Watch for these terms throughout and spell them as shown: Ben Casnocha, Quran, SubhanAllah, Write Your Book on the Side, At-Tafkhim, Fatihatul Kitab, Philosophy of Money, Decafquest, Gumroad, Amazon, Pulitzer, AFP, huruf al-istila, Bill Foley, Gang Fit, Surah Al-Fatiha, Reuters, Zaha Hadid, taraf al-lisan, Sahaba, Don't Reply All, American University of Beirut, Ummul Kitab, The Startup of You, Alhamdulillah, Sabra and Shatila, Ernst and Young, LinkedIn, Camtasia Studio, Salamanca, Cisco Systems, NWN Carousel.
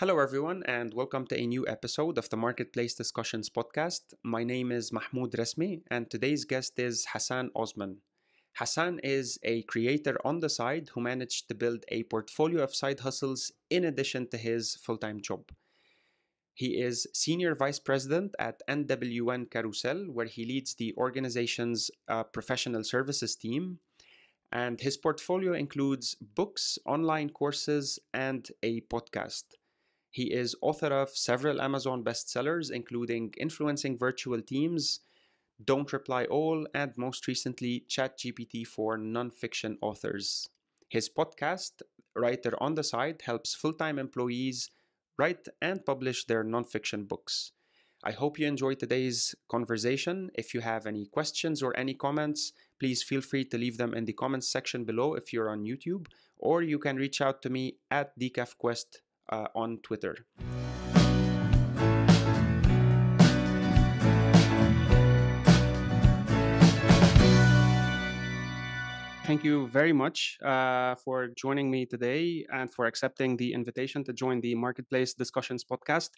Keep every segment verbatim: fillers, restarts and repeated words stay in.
Hello everyone and welcome to a new episode of the Marketplace Discussions podcast. My name is Mahmoud Rasmi and today's guest is Hassan Osman. Hassan is a creator on the side who managed to build a portfolio of side hustles in addition to his full-time job. He is Senior Vice President at N W N Carousel, where he leads the organization's uh, professional services team. And his portfolio includes books, online courses, and a podcast. He is author of several Amazon bestsellers, including Influencing Virtual Teams, Don't Reply All, and most recently, ChatGPT for Nonfiction Authors. His podcast, Writer on the Side, helps full-time employees write and publish their nonfiction books. I hope you enjoyed today's conversation. If you have any questions or any comments, please feel free to leave them in the comments section below if you're on YouTube, or you can reach out to me at DCAFQuest. Uh, on Twitter. Thank you very much uh, for joining me today and for accepting the invitation to join the Marketplace Discussions podcast.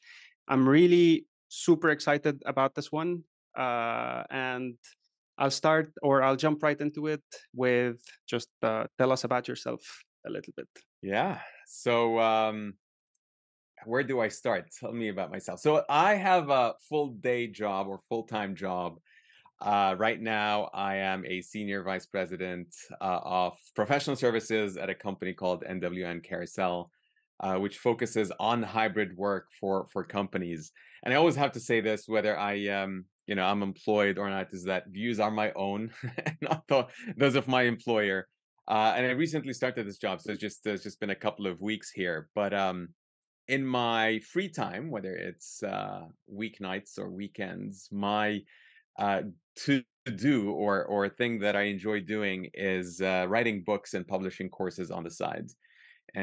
I'm really super excited about this one, uh, and I'll start or I'll jump right into it with just uh, tell us about yourself a little bit. Yeah. So, um... where do I start? Tell me about myself. So I have a full day job or full-time job. Uh, right now, I am a senior vice president uh, of professional services at a company called N W N Carousel, uh, which focuses on hybrid work for, for companies. And I always have to say this, whether I, um, you know, I'm employed or not, is that views are my own, not the, those of my employer. Uh, and I recently started this job, so it's just, it's just been a couple of weeks here. But um, in my free time, whether it's uh, weeknights or weekends, my uh, to-do or or thing that I enjoy doing is uh, writing books and publishing courses on the side.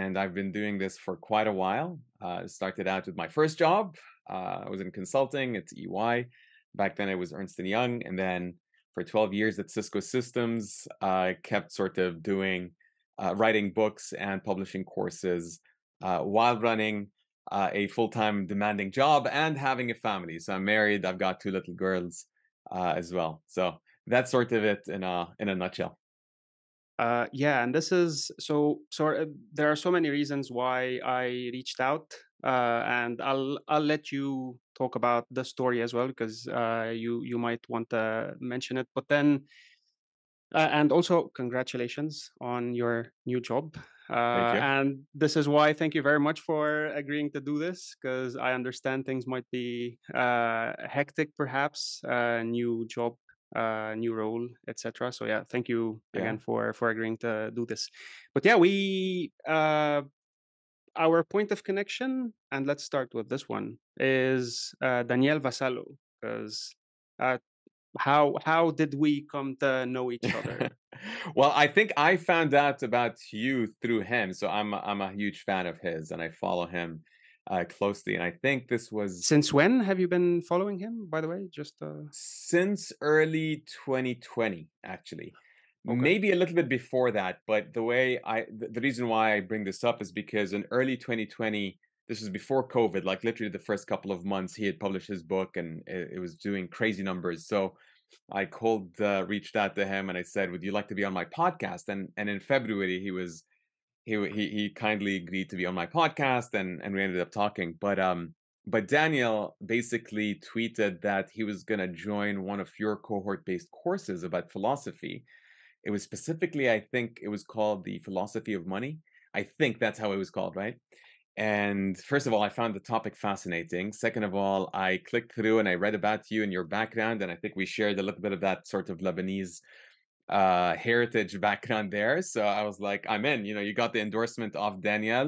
And I've been doing this for quite a while. Uh, started out with my first job. Uh, I was in consulting at E Y. Back then, it was Ernst and Young. And then for twelve years at Cisco Systems, I kept sort of doing uh, writing books and publishing courses Uh, while running uh, a full-time demanding job and having a family. So I'm married. I've got two little girls uh, as well. So that's sort of it in a in a nutshell. Uh, yeah, and this is so. So uh, there are so many reasons why I reached out, uh, and I'll I'll let you talk about the story as well because uh, you you might want to mention it. But then, uh, and also congratulations on your new job. Uh, and this is why thank you very much for agreeing to do this, because I understand things might be uh, hectic, perhaps, uh, new job, uh, new role, et cetera. So yeah, thank you yeah. again for, for agreeing to do this. But yeah, we uh, our point of connection, and let's start with this one, is uh, Daniel Vassalo, because uh, how how did we come to know each other? Well, I think I found out about you through him. So I'm I'm a huge fan of his and I follow him uh, closely. And I think this was... Since when have you been following him, by the way? Just uh... Since early twenty twenty, actually. Okay. Maybe a little bit before that. But the way I the reason why I bring this up is because in early twenty twenty, this was before COVID, like literally the first couple of months, he had published his book and it, it was doing crazy numbers. So I called, uh, reached out to him, and I said, "Would you like to be on my podcast?" And and in February, he was, he he he kindly agreed to be on my podcast, and and we ended up talking. But um, but Daniel basically tweeted that he was gonna join one of your cohort-based courses about philosophy. It was specifically, I think, it was called the Philosophy of Money. I think that's how it was called, right? And first of all, I found the topic fascinating. Second of all, I clicked through and I read about you and your background. And I think we shared a little bit of that sort of Lebanese uh, heritage background there. So I was like, I'm in, you know, you got the endorsement of Daniel.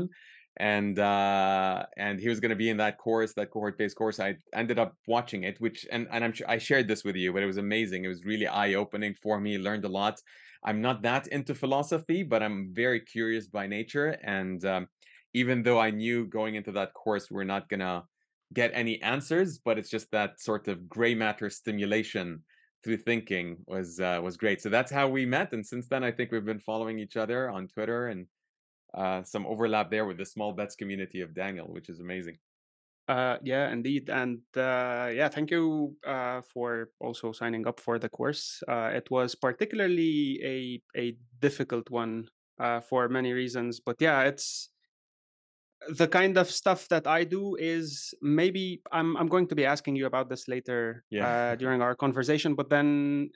And uh, and he was going to be in that course, that cohort-based course. I ended up watching it, which, and, and I'm sure I shared this with you, but it was amazing. It was really eye-opening for me, learned a lot. I'm not that into philosophy, but I'm very curious by nature. And um, even though I knew going into that course, we're not going to get any answers, but it's just that sort of gray matter stimulation through thinking was uh, was great. So that's how we met. And since then, I think we've been following each other on Twitter and uh, some overlap there with the small bets community of Daniel, which is amazing. Uh, yeah, indeed. And uh, yeah, thank you uh, for also signing up for the course. Uh, it was particularly a, a difficult one uh, for many reasons. But yeah, it's the kind of stuff that I do is maybe I'm, I'm going to be asking you about this later yeah. uh, during our conversation, but then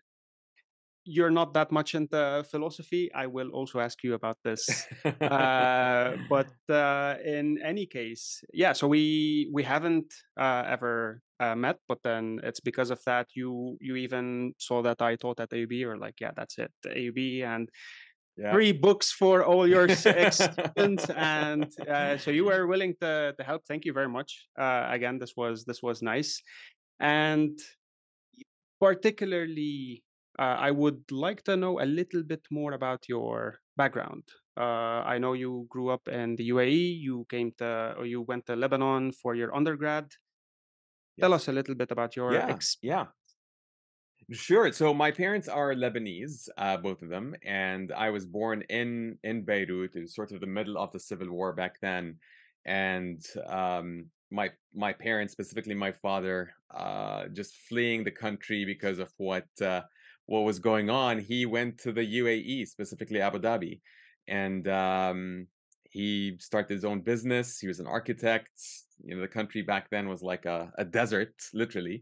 you're not that much into philosophy. I will also ask you about this. uh, but uh, in any case, yeah, so we we haven't uh, ever uh, met, but then it's because of that you you even saw that I taught at A U B, or like, yeah, that's it, A U B, and yeah. three books for all your students. And uh, so you were willing to, to help. Thank you very much. Uh, again, this was this was nice. And particularly, Uh, I would like to know a little bit more about your background. Uh, I know you grew up in the U A E. You came to, or you went to Lebanon for your undergrad. Yes. Tell us a little bit about your yeah, ex. Yeah, sure. So my parents are Lebanese, uh, both of them, and I was born in in Beirut, in sort of the middle of the civil war back then, and. Um, My my parents, specifically my father, uh, just fleeing the country because of what uh, what was going on. He went to the U A E, specifically Abu Dhabi, and um, he started his own business. He was an architect. You know, the country back then was like a, a desert, literally,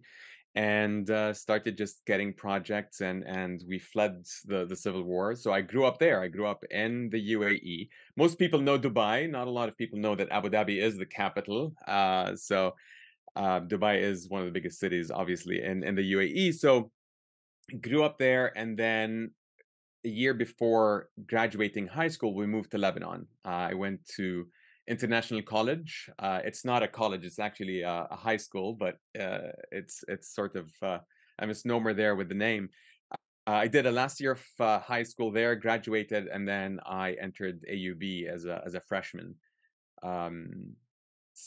and uh, started just getting projects. and And we fled the the civil war. So I grew up there. I grew up in the U A E. Most people know Dubai. Not a lot of people know that Abu Dhabi is the capital. Uh, so uh, Dubai is one of the biggest cities, obviously, in, in the U A E. So grew up there. And then a year before graduating high school, we moved to Lebanon. Uh, I went to International College. Uh, it's not a college; it's actually a, a high school, but uh, it's it's sort of uh, a misnomer there with the name. Uh, I did a last year of uh, high school there, graduated, and then I entered A U B as a as a freshman. Um,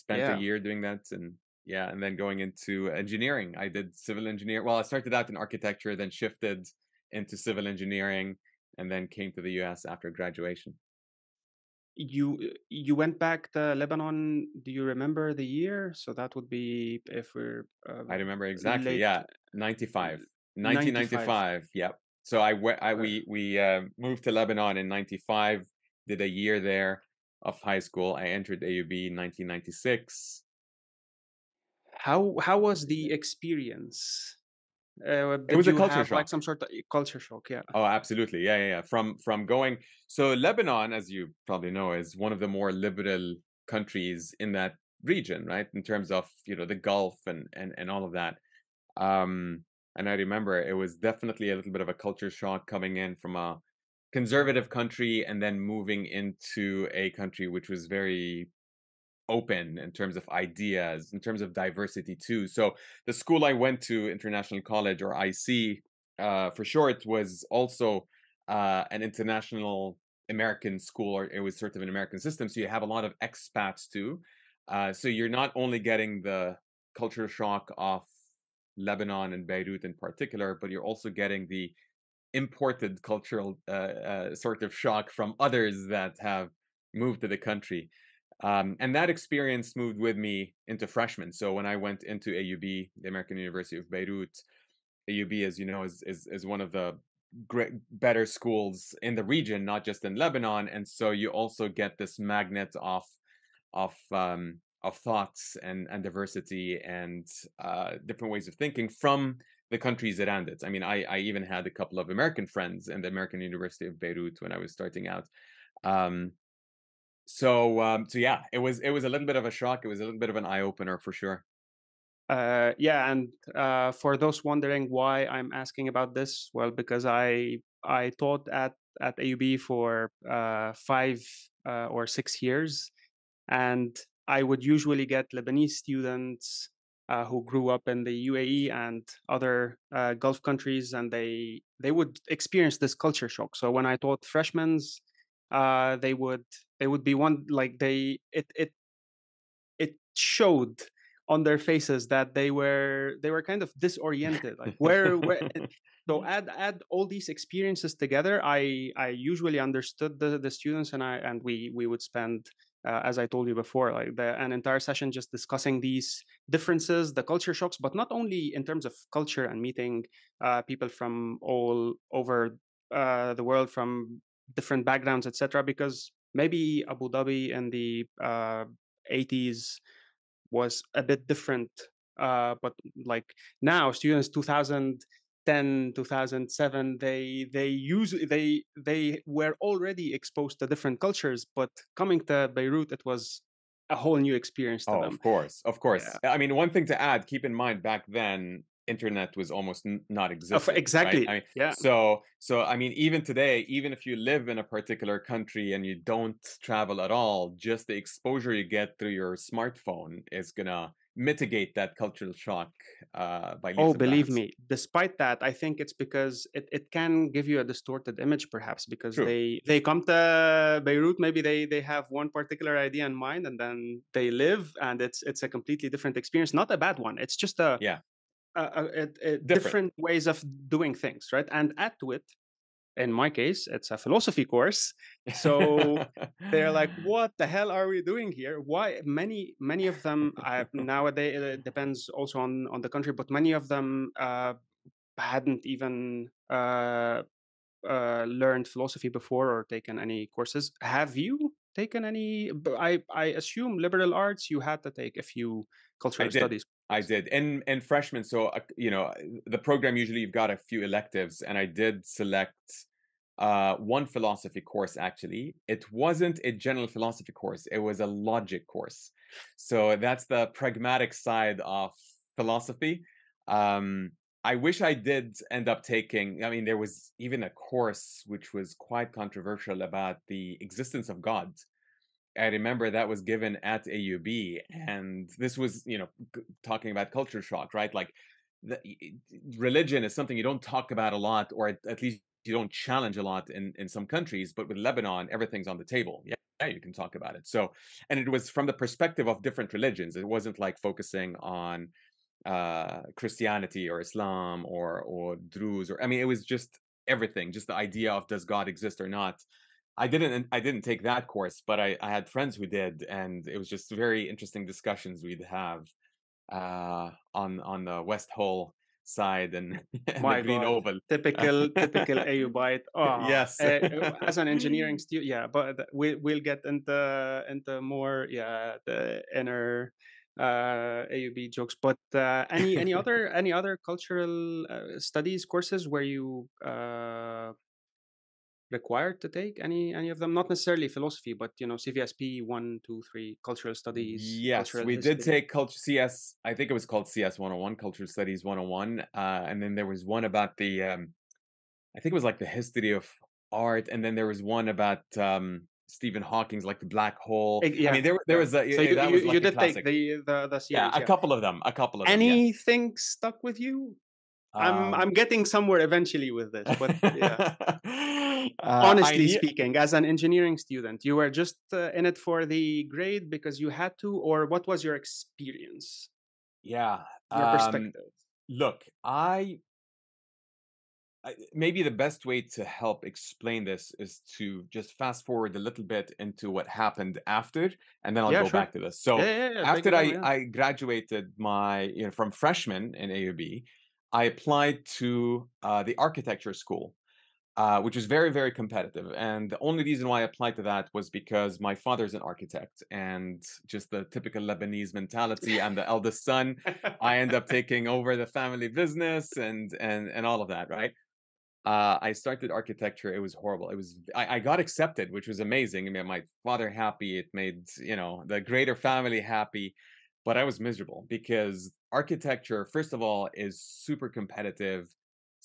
spent yeah. a year doing that, and yeah, and then going into engineering. I did civil engineering. Well, I started out in architecture, then shifted into civil engineering, and then came to the U S after graduation. You you went back to Lebanon. Do you remember the year? So that would be if we're. Uh, I remember exactly. Late, yeah, ninety-five, nineteen ninety-five. Yep. So I, I we we uh, moved to Lebanon in ninety-five. Did a year there of high school. I entered A U B in nineteen ninety-six. How how was the experience? Uh, it was a culture have, shock, like some sort of culture shock. Yeah. Oh, absolutely. Yeah, yeah, yeah. From from going so Lebanon, as you probably know, is one of the more liberal countries in that region, right? In terms of you know the Gulf and and and all of that. Um, and I remember it was definitely a little bit of a culture shock coming in from a conservative country and then moving into a country which was very open in terms of ideas, in terms of diversity too. So the school I went to, International College, or I C uh, for short, was also uh, an international American school, or it was sort of an American system. So you have a lot of expats too. Uh, so you're not only getting the culture shock of Lebanon and Beirut in particular, but you're also getting the imported cultural uh, uh, sort of shock from others that have moved to the country. Um, and that experience moved with me into freshman. So when I went into A U B, the American University of Beirut, A U B, as you know, is is, is one of the great, better schools in the region, not just in Lebanon. And so you also get this magnet of of um, of thoughts and and diversity and uh, different ways of thinking from the countries around it. I mean, I I even had a couple of American friends in the American University of Beirut when I was starting out. Um, So, um, so yeah, it was it was a little bit of a shock. It was a little bit of an eye opener for sure. Uh, yeah, and uh, for those wondering why I'm asking about this, well, because I I taught at at A U B for uh, five uh, or six years, and I would usually get Lebanese students uh, who grew up in the U A E and other uh, Gulf countries, and they they would experience this culture shock. So when I taught freshmen, uh, they would. It would be one like they it it it showed on their faces that they were they were kind of disoriented. Like where, where so add add all these experiences together. I I usually understood the, the students, and I and we we would spend uh, as I told you before, like the, an entire session just discussing these differences, the culture shocks, but not only in terms of culture and meeting uh, people from all over uh, the world, from different backgrounds, et cetera. Because maybe Abu Dhabi in the uh, eighties was a bit different, uh, but like now, students two thousand ten, two thousand seven, they they use they they were already exposed to different cultures. But coming to Beirut, it was a whole new experience to oh, them. Of course, of course. Yeah. I mean, one thing to add: keep in mind, back then, internet was almost not existent. Exactly. Right? I mean, yeah. So, so I mean, even today, even if you live in a particular country and you don't travel at all, just the exposure you get through your smartphone is gonna mitigate that cultural shock. Uh, by oh, believe me. Despite that, I think it's because it, it can give you a distorted image, perhaps, because True. they they come to Beirut, maybe they they have one particular idea in mind, and then they live, and it's it's a completely different experience. Not a bad one. It's just a yeah. Uh, it, it, different. different ways of doing things, right? And add to it, in my case, it's a philosophy course. So they're like, "What the hell are we doing here?" Why many many of them I, nowadays it depends also on on the country, but many of them uh, hadn't even uh, uh, learned philosophy before or taken any courses. Have you taken any? I I assume liberal arts. You had to take a few cultural studies. I did. And and freshmen, so, uh, you know, the program, usually you've got a few electives, and I did select uh, one philosophy course, actually. It wasn't a general philosophy course. It was a logic course. So that's the pragmatic side of philosophy. Um, I wish I did end up taking, I mean, there was even a course which was quite controversial about the existence of God. I remember that was given at A U B, and this was, you know, talking about culture shock, right? Like, the, religion is something you don't talk about a lot, or at least you don't challenge a lot in, in some countries. But with Lebanon, everything's on the table. Yeah, yeah, you can talk about it. So, and it was from the perspective of different religions. It wasn't like focusing on uh, Christianity or Islam or or Druze. Or I mean, it was just everything, just the idea of does God exist or not. I didn't I didn't take that course, but I, I had friends who did, and it was just very interesting discussions we'd have uh, on on the West Hall side and, and the Green God. Oval. Typical typical AUBite. Oh, yes. Uh, as an engineering student, yeah, but we we'll get into into more yeah the inner uh, A U B jokes. But uh, any any other any other cultural uh, studies courses where you. Uh, required to take any any of them, not necessarily philosophy, but you know, C V S P one two three, cultural studies? Yes, cultural we history. Did take culture C S, I think it was called C S one oh one, cultural studies one oh one, uh and then there was one about the um I think it was like the history of art, and then there was one about um Stephen Hawking's like the black hole. Yeah. I mean, there, there was a, so you, that you, was like you did a take the the, the series, yeah, a yeah. couple of them a couple of anything them, yeah. stuck with you? I'm um, I'm getting somewhere eventually with this, but yeah. uh, Honestly I, speaking, as an engineering student, you were just uh, in it for the grade because you had to, or what was your experience? Yeah, your um, perspective. Look, I, I maybe the best way to help explain this is to just fast forward a little bit into what happened after, and then I'll yeah, go sure. back to this. So yeah, yeah, yeah, after I yeah. I graduated my you know from freshman in A U B. I applied to uh, the architecture school, uh, which is very, very competitive. And the only reason why I applied to that was because my father's an architect, and just the typical Lebanese mentality. I'm the eldest son. I end up taking over the family business and and and all of that, right? Uh, I started architecture. It was horrible. It was I, I got accepted, which was amazing. It made my father happy. It made, you know, the greater family happy. But I was miserable because architecture, first of all, is super competitive,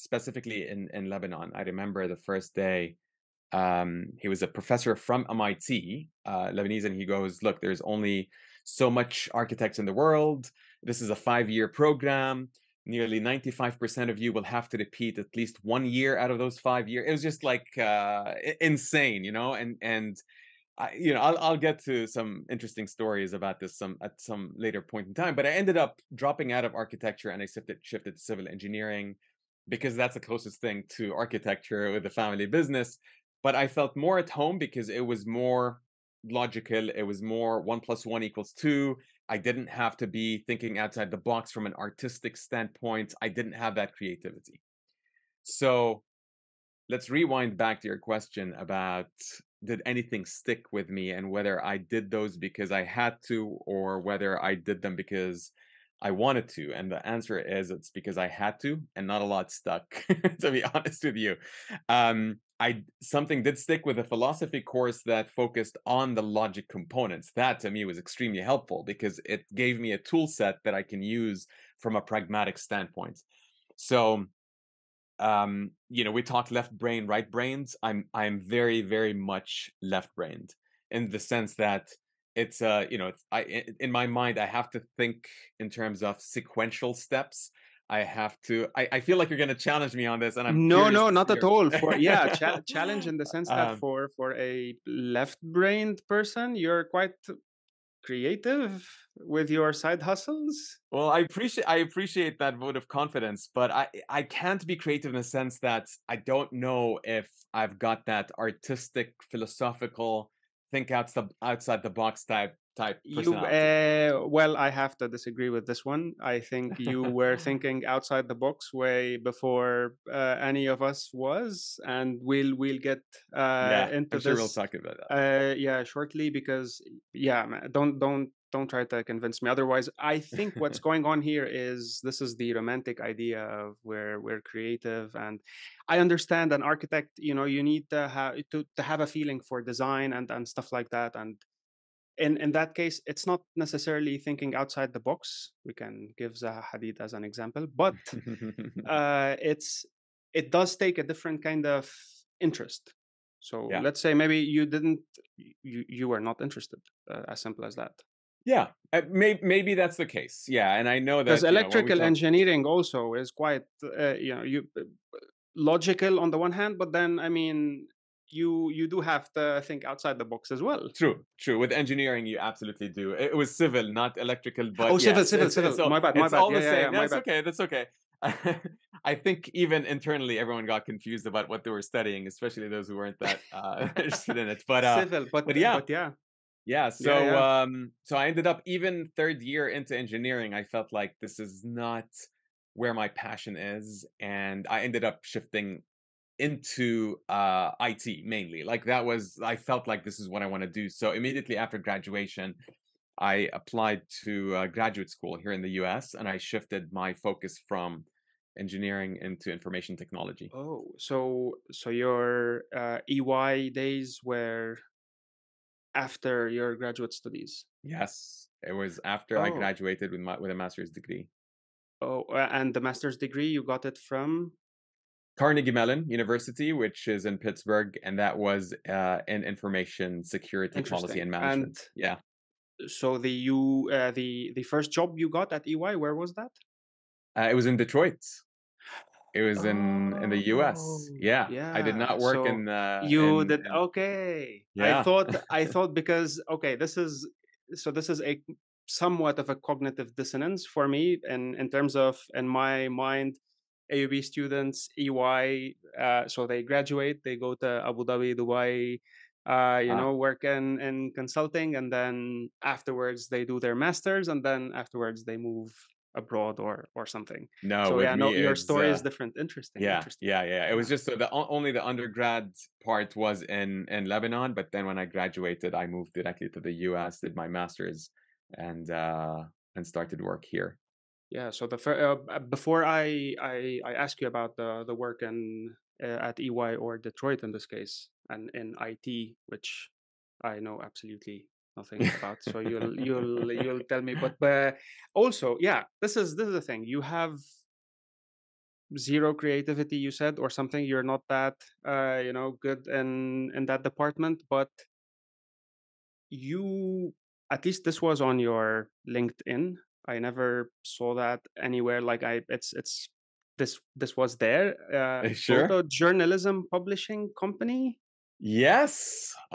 specifically in, in Lebanon. I remember the first day, um, he was a professor from M I T, uh, Lebanese, and he goes, look, there's only so much architects in the world. This is a five-year program. Nearly ninety-five percent of you will have to repeat at least one year out of those five years. It was just like uh, insane, you know, and and I, you know, I'll, I'll get to some interesting stories about this some at some later point in time, but I ended up dropping out of architecture and I shifted, shifted to civil engineering because that's the closest thing to architecture with the family business. But I felt more at home because it was more logical. It was more one plus one equals two. I didn't have to be thinking outside the box from an artistic standpoint. I didn't have that creativity. So let's rewind back to your question about did anything stick with me and whether I did those because I had to or whether I did them because I wanted to. And the answer is it's because I had to, and not a lot stuck, to be honest with you. Um, I something did stick with a philosophy course that focused on the logic components. That to me was extremely helpful because it gave me a tool set that I can use from a pragmatic standpoint. So, um, you know, we talk left brain, right brains. I'm I'm very very much left brained in the sense that it's uh you know it's, I in my mind I have to think in terms of sequential steps. I have to. I, I feel like you're going to challenge me on this, and I'm no, no, not at all. For yeah, cha challenge in the sense that um, for for a left-brained person, you're quite creative with your side hustles. Well, I appreciate I appreciate that vote of confidence, but I I can't be creative in the sense that I don't know if I've got that artistic, philosophical, think outside outside the box type. Type you, uh, well, I have to disagree with this one. I think you were thinking outside the box way before uh, any of us was, and we'll we'll get uh, yeah, into I'm sure this. We'll talk about that. Uh, yeah, shortly, because yeah, man, don't don't don't try to convince me otherwise. I think what's going on here is this is the romantic idea of where we're creative, and I understand an architect. You know, you need to have to, to have a feeling for design and and stuff like that, and. In, in that case, it's not necessarily thinking outside the box. We can give Zaha Hadid as an example, but uh, it's it does take a different kind of interest. So yeah. Let's say maybe you didn't, you, you were not interested, uh, as simple as that. Yeah, uh, may, maybe that's the case. Yeah, and I know that... Because electrical know, engineering also is quite, uh, you know, you uh, logical on the one hand, but then, I mean... you you do have to think outside the box as well. True, true. With engineering, you absolutely do. It was civil, not electrical, but oh, civil, yes, civil, it's, civil. It's all, my bad, my it's bad. All yeah, the yeah, same. Yeah, no, it's bad. Okay. That's okay. I think even internally, everyone got confused about what they were studying, especially those who weren't that uh, interested in it. But uh, civil, but, but yeah, but yeah, yeah. So yeah, yeah. Um, so I ended up even third year into engineering. I felt like this is not where my passion is, and I ended up shifting into uh I T mainly. Like that was, I felt like this is what I want to do. So immediately after graduation, I applied to uh, graduate school here in the U S, and I shifted my focus from engineering into information technology. Oh, so so your uh, E Y days were after your graduate studies? Yes, it was after oh. I graduated with my with a master's degree. Oh, and the master's degree you got it from? Carnegie Mellon University, which is in Pittsburgh, and that was uh, in information security, policy, and management. And yeah. So the you uh, the the first job you got at E Y, where was that? Uh, it was in Detroit. It was oh, in in the U S. Yeah, yeah. I did not work so in. Uh, you in, did in, okay. Yeah. I thought I thought because okay, this is so this is a somewhat of a cognitive dissonance for me, and in, in terms of in my mind. A U B students, E Y, uh, so they graduate, they go to Abu Dhabi, Dubai, uh, you ah. know, work in, in consulting, and then afterwards they do their masters, and then afterwards they move abroad or or something. No, so yeah, no, your story uh, is different. Interesting. Yeah, interesting. yeah, yeah. It was just so the only the undergrad part was in in Lebanon, but then when I graduated, I moved directly to the U S, did my masters, and uh, and started work here. Yeah. So the uh, before I, I I ask you about the the work in uh, at E Y or Detroit in this case, and in I T, which I know absolutely nothing about. So you'll you'll you'll tell me. But but also, yeah, this is this is the thing. You have zero creativity, you said, or something. You're not that uh, you know good in in that department, but you at least this was on your LinkedIn. I never saw that anywhere. Like I, it's it's this this was there. Uh, sure. Photojournalism publishing company. Yes.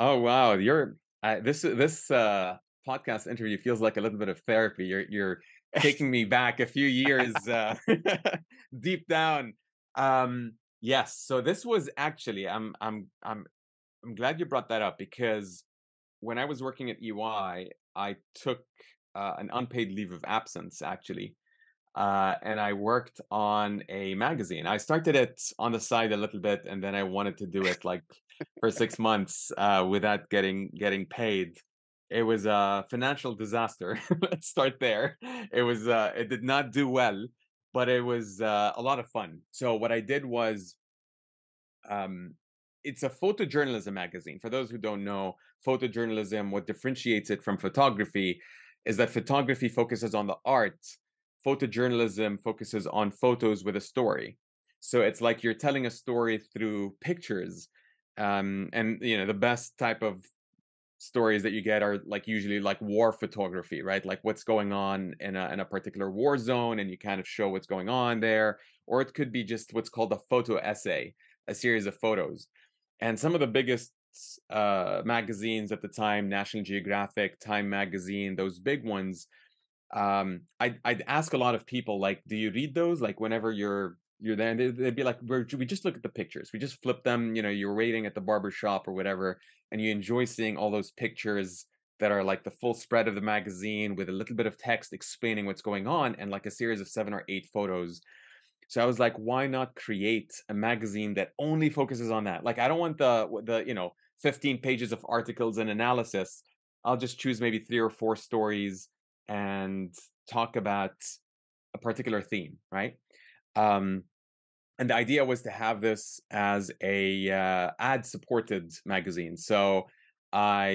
Oh wow, you're I, this this uh, podcast interview feels like a little bit of therapy. You're you're taking me back a few years uh, deep down. Um, yes, so this was actually I'm I'm I'm I'm glad you brought that up, because when I was working at E Y, I took uh, an unpaid leave of absence actually, uh, and I worked on a magazine. I started it on the side a little bit, and then I wanted to do it like for six months uh, without getting getting paid. It was a financial disaster. Let's start there. It was uh, it did not do well, but it was uh, a lot of fun. So what I did was, um, it's a photojournalism magazine. For those who don't know, photojournalism, what differentiates it from photography is that photography focuses on the art. Photojournalism focuses on photos with a story. So it's like you're telling a story through pictures. Um, and, you know, the best type of stories that you get are like usually like war photography, right? Like what's going on in a, in a particular war zone, and you kind of show what's going on there. Or it could be just what's called a photo essay, a series of photos. And some of the biggest uh, magazines at the time, National Geographic, Time Magazine, those big ones, um, I'd, I'd ask a lot of people, like, do you read those? Like whenever you're You're there, and they'd be like, We're, we just look at the pictures. We just flip them. You know, you're waiting at the barber shop or whatever, and you enjoy seeing all those pictures that are like the full spread of the magazine with a little bit of text explaining what's going on, and like a series of seven or eight photos. So I was like, why not create a magazine that only focuses on that? Like, I don't want the the you know fifteen pages of articles and analysis. I'll just choose maybe three or four stories and talk about a particular theme, right? Um, and the idea was to have this as a uh, ad-supported magazine. So I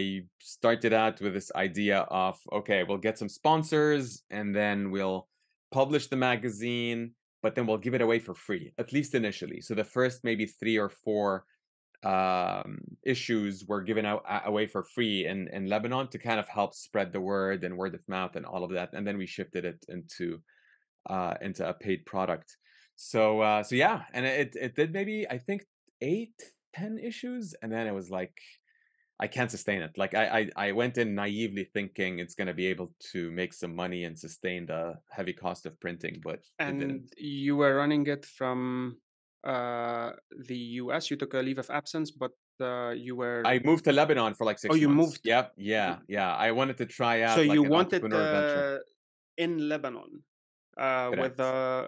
started out with this idea of, okay, we'll get some sponsors, and then we'll publish the magazine, but then we'll give it away for free, at least initially. So the first maybe three or four um, issues were given out, away for free in, in Lebanon to kind of help spread the word and word of mouth and all of that. And then we shifted it into uh, into a paid product. So, uh, so yeah, and it, it did maybe, I think eight, ten issues. And then it was like, I can't sustain it. Like I, I, I went in naively thinking it's going to be able to make some money and sustain the heavy cost of printing, but and it didn't. You were running it from, uh, the U S, you took a leave of absence, but, uh, you were, I moved to Lebanon for like six months. Oh, you months. moved. Yep. Yeah. Yeah. I wanted to try out. So like you wanted, uh, in Lebanon, uh, Correct. with, uh,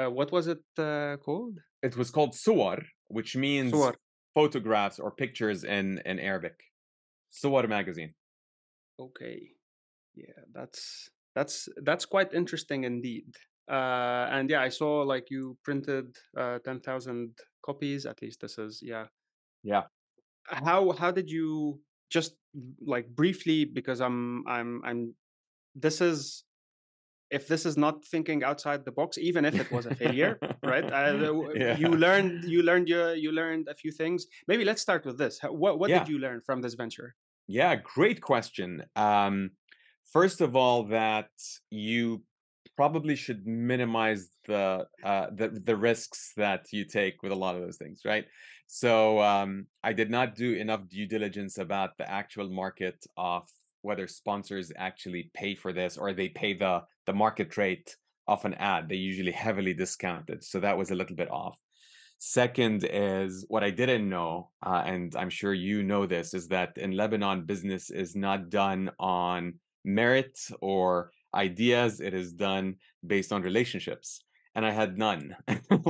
Uh, what was it uh, called? It was called Suar, which means Suar. photographs or pictures in, in Arabic. Suar magazine. Okay, yeah, that's that's that's quite interesting indeed. Uh, and yeah, I saw like you printed uh, ten thousand copies. At least this is yeah, yeah. How how did you just like briefly? Because I'm I'm I'm. This is. If this is not thinking outside the box, even if it was a failure, right? Uh, yeah. You learned, you learned, your, you learned a few things. Maybe let's start with this. What, what yeah. did you learn from this venture? Yeah, great question. Um, first of all, that you probably should minimize the uh, the the risks that you take with a lot of those things, right? So um, I did not do enough due diligence about the actual market of whether sponsors actually pay for this, or they pay the the market rate of an ad. They usually heavily discounted. So that was a little bit off. Second is what I didn't know, uh, and I'm sure you know this, is that in Lebanon, business is not done on merit or ideas. It is done based on relationships. And I had none.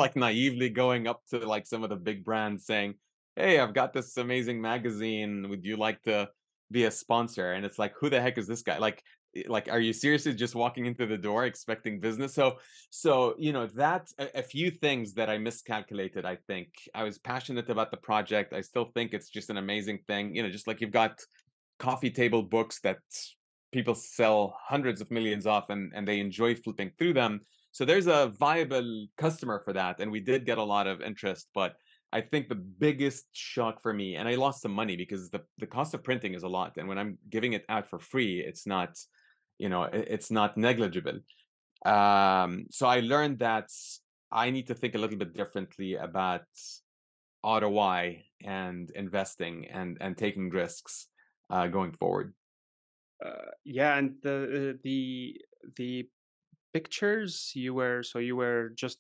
Like naively going up to like some of the big brands saying, hey, I've got this amazing magazine. Would you like to be a sponsor? And it's like, who the heck is this guy? Like, like, are you seriously just walking into the door expecting business? So, so, you know, that's a, a few things that I miscalculated. I think I was passionate about the project. I still think it's just an amazing thing. You know, just like you've got coffee table books that people sell hundreds of millions off, and, and they enjoy flipping through them. So there's a viable customer for that. And we did get a lot of interest, but I think the biggest shock for me, and I lost some money because the, the cost of printing is a lot. And when I'm giving it out for free, it's not, you know, it's not negligible. Um, so I learned that I need to think a little bit differently about R O I and investing and, and taking risks. uh, going forward. Uh, yeah, and the the the pictures you were so you were just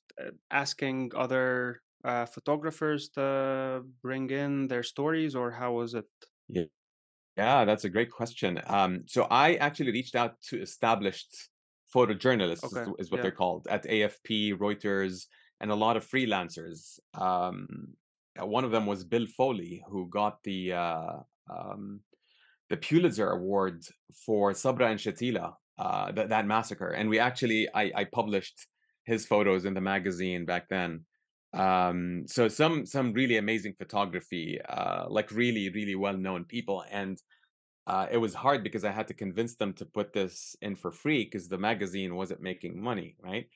asking other uh, photographers to bring in their stories, or how was it? Yeah, yeah, that's a great question. Um, so I actually reached out to established photojournalists, okay. is what yeah. they're called, at A F P, Reuters, and a lot of freelancers. Um, one of them was Bill Foley, who got the uh, um, the Pulitzer Award for Sabra and Shatila, uh, that, that massacre. And we actually, I, I published his photos in the magazine back then. Um, so some some really amazing photography, uh, like really, really well-known people. And uh, it was hard because I had to convince them to put this in for free because the magazine wasn't making money, right?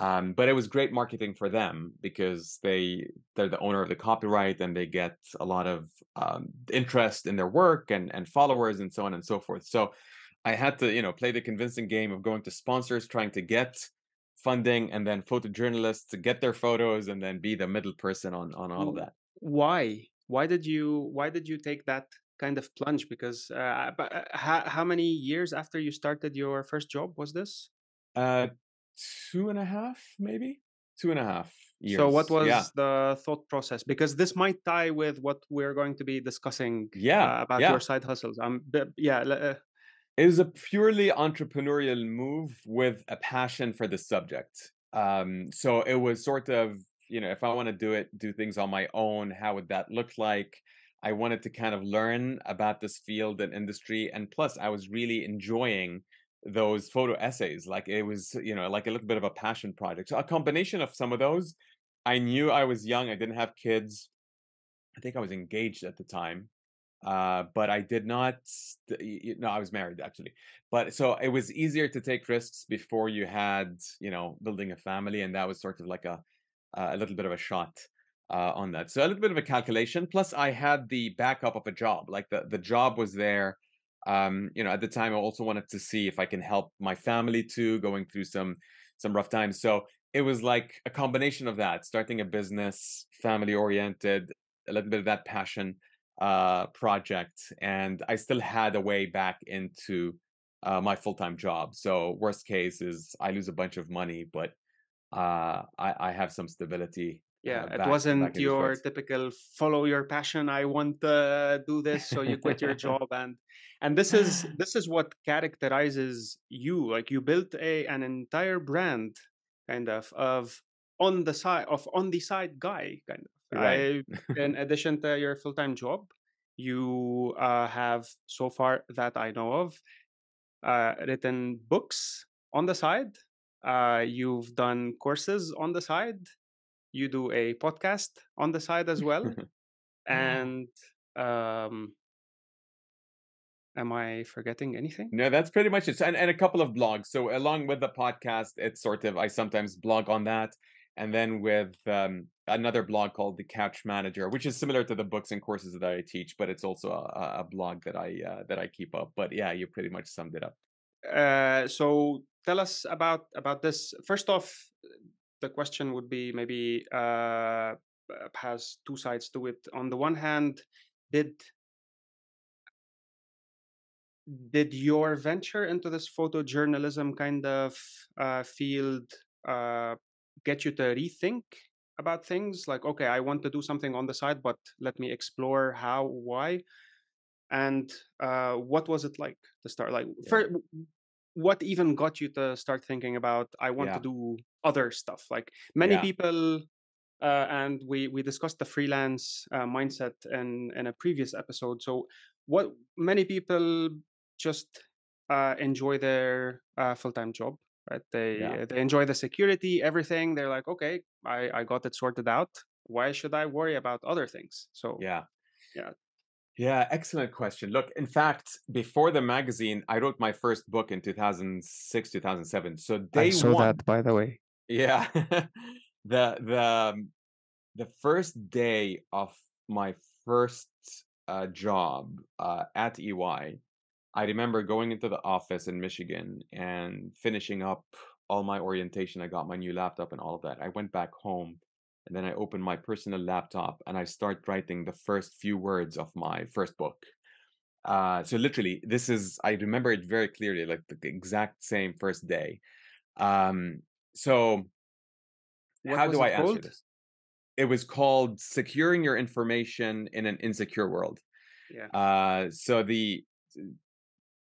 Um, but it was great marketing for them because they they're the owner of the copyright and they get a lot of um, interest in their work and and followers and so on and so forth. So I had to, you know, play the convincing game of going to sponsors, trying to get funding, and then photojournalists to get their photos, and then be the middle person on on all of that. Why? Why did you Why did you take that kind of plunge? Because uh, how how many years after you started your first job was this? Uh, Two and a half, maybe two and a half years. So what was yeah. the thought process? Because this might tie with what we're going to be discussing yeah, uh, about yeah. your side hustles. Um, yeah. Uh, it was a purely entrepreneurial move with a passion for the subject. Um, so it was sort of, you know, if I want to do it, do things on my own, how would that look like? I wanted to kind of learn about this field and industry. And plus I was really enjoying those photo essays. Like it was, you know, like a little bit of a passion project. So a combination of some of those. I knew I was young. I didn't have kids. I think I was engaged at the time, uh, but I did not, you know, I was married actually. But so it was easier to take risks before you had, you know, building a family. And that was sort of like a, a little bit of a shot uh, on that. So a little bit of a calculation. Plus I had the backup of a job. Like the, the job was there. Um, you know, at the time, I also wanted to see if I can help my family too, going through some some rough times. So it was like a combination of that, starting a business, family oriented, a little bit of that passion uh, project. And I still had a way back into uh, my full-time job. So worst case is I lose a bunch of money, but uh, I, I have some stability. Yeah, uh, back, it wasn't your typical follow your passion. I want to do this, so you quit your job, and and this is this is what characterizes you. Like you built a an entire brand, kind of of on the side of on the side guy, kind of. Right. I, in addition to your full time job, you uh, have so far that I know of uh, written books on the side. Uh, you've done courses on the side. You do a podcast on the side as well. And um, am I forgetting anything? No, that's pretty much it. And, and a couple of blogs. So along with the podcast, it's sort of, I sometimes blog on that. And then with um, another blog called The Couch Manager, which is similar to the books and courses that I teach, but it's also a, a blog that I, uh, that I keep up. But yeah, you pretty much summed it up. Uh, so tell us about, about this. First off, the question would be maybe uh, has two sides to it. On the one hand, did did your venture into this photojournalism kind of uh, field uh, get you to rethink about things? Like, okay, I want to do something on the side, but let me explore how, why, and uh, what was it like to start? Like, yeah. for, what even got you to start thinking about, I want yeah. to do other stuff? Like many yeah. people, uh, and we, we discussed the freelance uh, mindset in, in a previous episode. So what many people just uh, enjoy their uh, full-time job, right? They, yeah. they enjoy the security, everything. They're like, okay, I, I got it sorted out. Why should I worry about other things? So yeah, yeah. Yeah, excellent question. Look, in fact, before the magazine, I wrote my first book in two thousand six, two thousand seven. So day I saw one, that, by the way. Yeah, the the the first day of my first uh, job uh, at E Y, I remember going into the office in Michigan and finishing up all my orientation. I got my new laptop and all of that. I went back home. And then I open my personal laptop and I start writing the first few words of my first book. Uh, so literally, this is, I remember it very clearly, like the exact same first day. Um, so what how do I called? answer this? It was called Securing Your Information in an Insecure World. Yeah. Uh, so the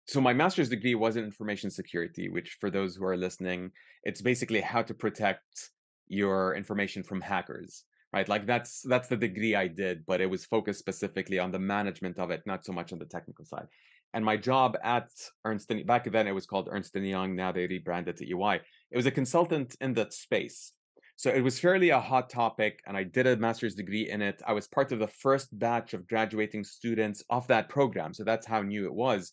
so my master's degree was in information security, which for those who are listening, it's basically how to protect your information from hackers, right? Like that's that's the degree I did, but it was focused specifically on the management of it, not so much on the technical side. And my job at Ernst and back then it was called Ernst and Young. Now they rebranded to E Y. It was a consultant in that space. So it was fairly a hot topic, and I did a master's degree in it. I was part of the first batch of graduating students of that program. So that's how new it was.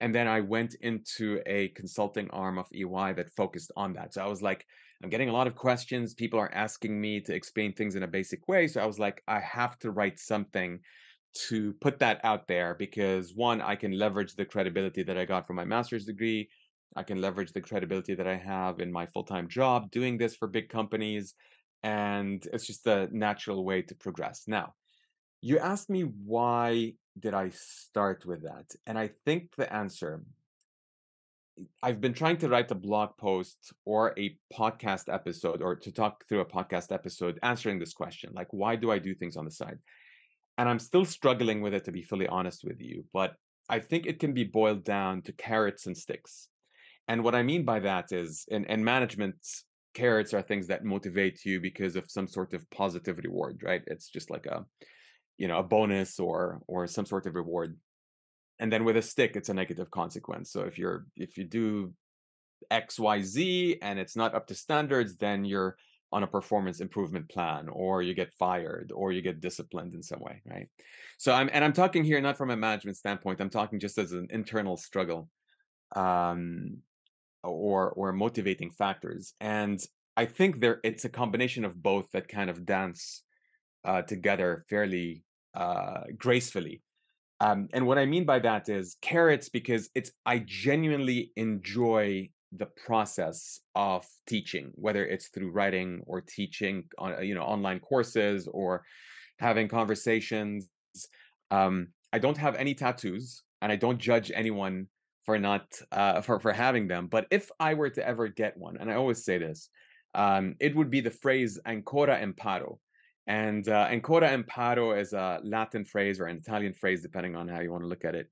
And then I went into a consulting arm of E Y that focused on that. So I was like, I'm getting a lot of questions. People are asking me to explain things in a basic way. So I was like, I have to write something to put that out there because, one, I can leverage the credibility that I got from my master's degree. I can leverage the credibility that I have in my full-time job doing this for big companies. And it's just a natural way to progress. Now, you asked me why did I start with that? And I think the answer, I've been trying to write a blog post or a podcast episode or to talk through a podcast episode answering this question, like, why do I do things on the side? And I'm still struggling with it, to be fully honest with you. But I think it can be boiled down to carrots and sticks. And what I mean by that is, in, in management, carrots are things that motivate you because of some sort of positive reward, right? It's just like a, you know, a bonus or or some sort of reward. And then with a stick, it's a negative consequence. So if you're if you do X, Y, Z and it's not up to standards, then you're on a performance improvement plan, or you get fired, or you get disciplined in some way, right? So I'm and I'm talking here not from a management standpoint. I'm talking just as an internal struggle. Um, or or motivating factors. And I think there it's a combination of both that kind of dance uh, together fairly uh, gracefully. Um, and what I mean by that is carrots, because it's I genuinely enjoy the process of teaching, whether it's through writing or teaching on you know online courses or having conversations. Um, I don't have any tattoos, and I don't judge anyone for not uh, for for having them, but if I were to ever get one, and I always say this, um, it would be the phrase "ancora imparo," and uh, "ancora imparo" is a Latin phrase or an Italian phrase, depending on how you want to look at it.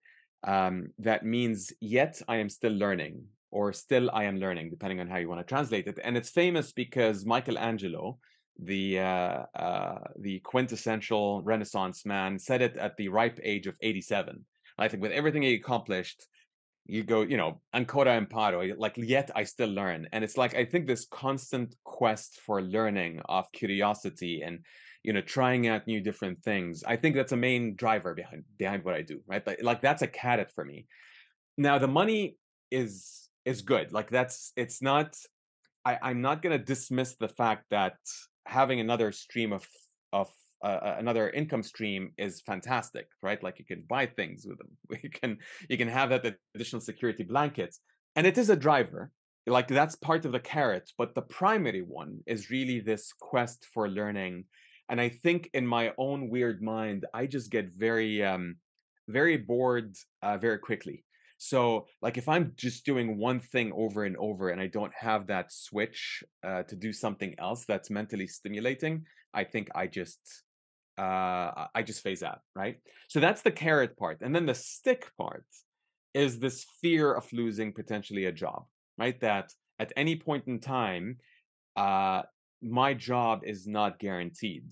Um, that means "yet I am still learning," or "still I am learning," depending on how you want to translate it. And it's famous because Michelangelo, the uh, uh, the quintessential Renaissance man, said it at the ripe age of eighty-seven. I think with everything he accomplished. You go, you know, ancora imparo, like, yet I still learn. And it's like, I think this constant quest for learning of curiosity and, you know, trying out new different things. I think that's a main driver behind behind what I do, right? Like, like that's a carrot for me. Now, the money is is good. Like that's, it's not, I, I'm not going to dismiss the fact that having another stream of, of Uh, another income stream is fantastic, right? Like you can buy things with them. You can you can have that additional security blankets, and it is a driver. Like that's part of the carrot, but the primary one is really this quest for learning. And I think in my own weird mind, I just get very, um, very bored uh, very quickly. So like if I'm just doing one thing over and over and I don't have that switch uh, to do something else that's mentally stimulating, I think I just uh I just phase out, right? So that's the carrot part. And then the stick part is this fear of losing potentially a job, right? That at any point in time, uh, my job is not guaranteed.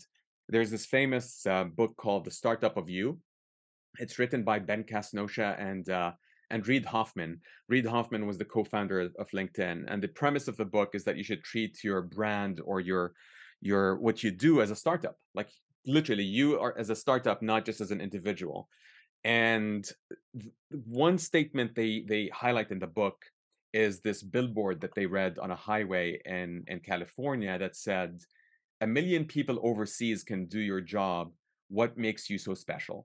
There's this famous uh, book called The Startup of You. It's written by Ben Casnocha and uh, and Reid Hoffman. Reid Hoffman was the co-founder of LinkedIn. And the premise of the book is that you should treat your brand or your your what you do as a startup. Like literally you are as a startup, not just as an individual. And th- one statement they they highlight in the book is this billboard that they read on a highway in, in California that said, a million people overseas can do your job. What makes you so special?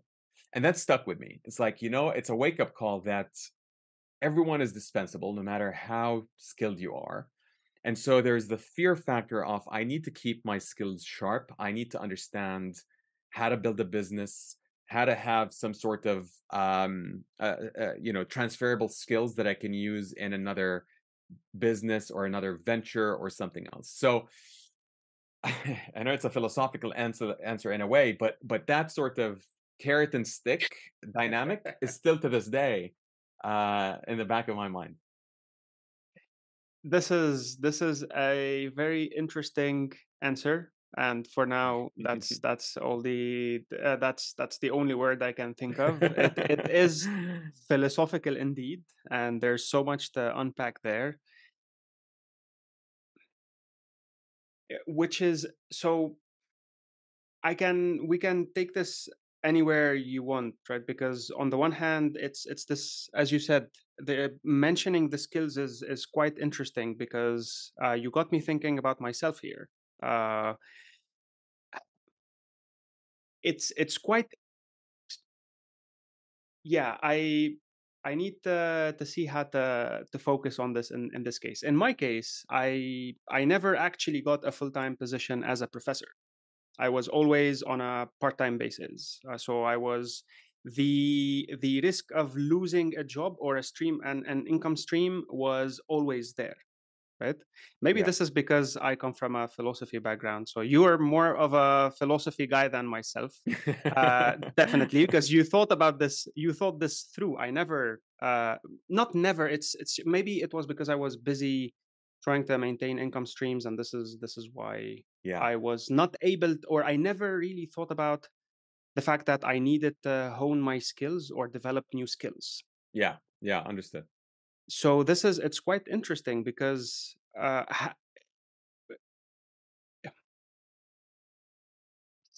And that stuck with me. It's like, you know, it's a wake-up call that everyone is dispensable, no matter how skilled you are. And so there's the fear factor of, I need to keep my skills sharp. I need to understand how to build a business, how to have some sort of, um, uh, uh, you know, transferable skills that I can use in another business or another venture or something else. So I know it's a philosophical answer, answer in a way, but but that sort of carrot and stick dynamic is still to this day uh, in the back of my mind. This is this is a very interesting answer. And for now, that's that's all the uh, that's that's the only word I can think of. It, it is philosophical indeed, and there's so much to unpack there. Which is so, I can we can take this anywhere you want, right? Because on the one hand, it's it's this, as you said, the mentioning the skills is is quite interesting because uh, you got me thinking about myself here. Uh, it's it's quite yeah I I need to to see how to to focus on this in in this case. In my case, I I never actually got a full-time position as a professor. I was always on a part-time basis, uh, so I was the the risk of losing a job or a stream and an income stream was always there. Right? Maybe yeah. This is because I come from a philosophy background. So you are more of a philosophy guy than myself, uh, definitely, because you thought about this. You thought this through. I never, uh, not never. It's it's maybe it was because I was busy trying to maintain income streams, and this is this is why yeah. I was not able, or I never really thought about the fact that I needed to hone my skills or develop new skills. Yeah. Yeah. Understood. So this is, it's quite interesting because uh, ha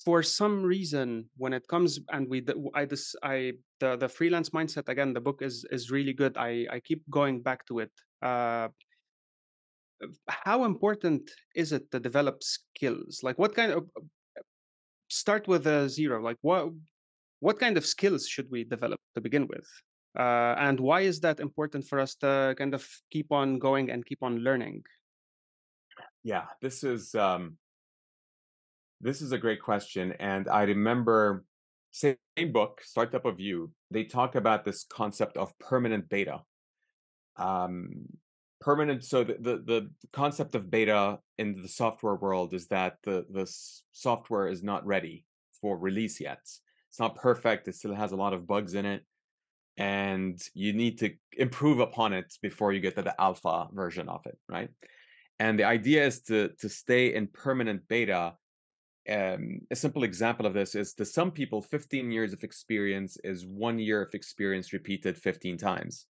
for some reason, when it comes and we, I, this, I, the, the freelance mindset, again, the book is, is really good. I, I keep going back to it. Uh, how important is it to develop skills? Like what kind of, start with a zero, like what, what kind of skills should we develop to begin with? Uh, and why is that important for us to kind of keep on going and keep on learning? Yeah, this is um, this is a great question. And I remember same book, Startup of You, they talk about this concept of permanent beta. Um, permanent. So the, the, the concept of beta in the software world is that the, the software is not ready for release yet. It's not perfect. It still has a lot of bugs in it. And you need to improve upon it before you get to the alpha version of it, right? And the idea is to, to stay in permanent beta. Um, a simple example of this is, to some people, fifteen years of experience is one year of experience repeated fifteen times.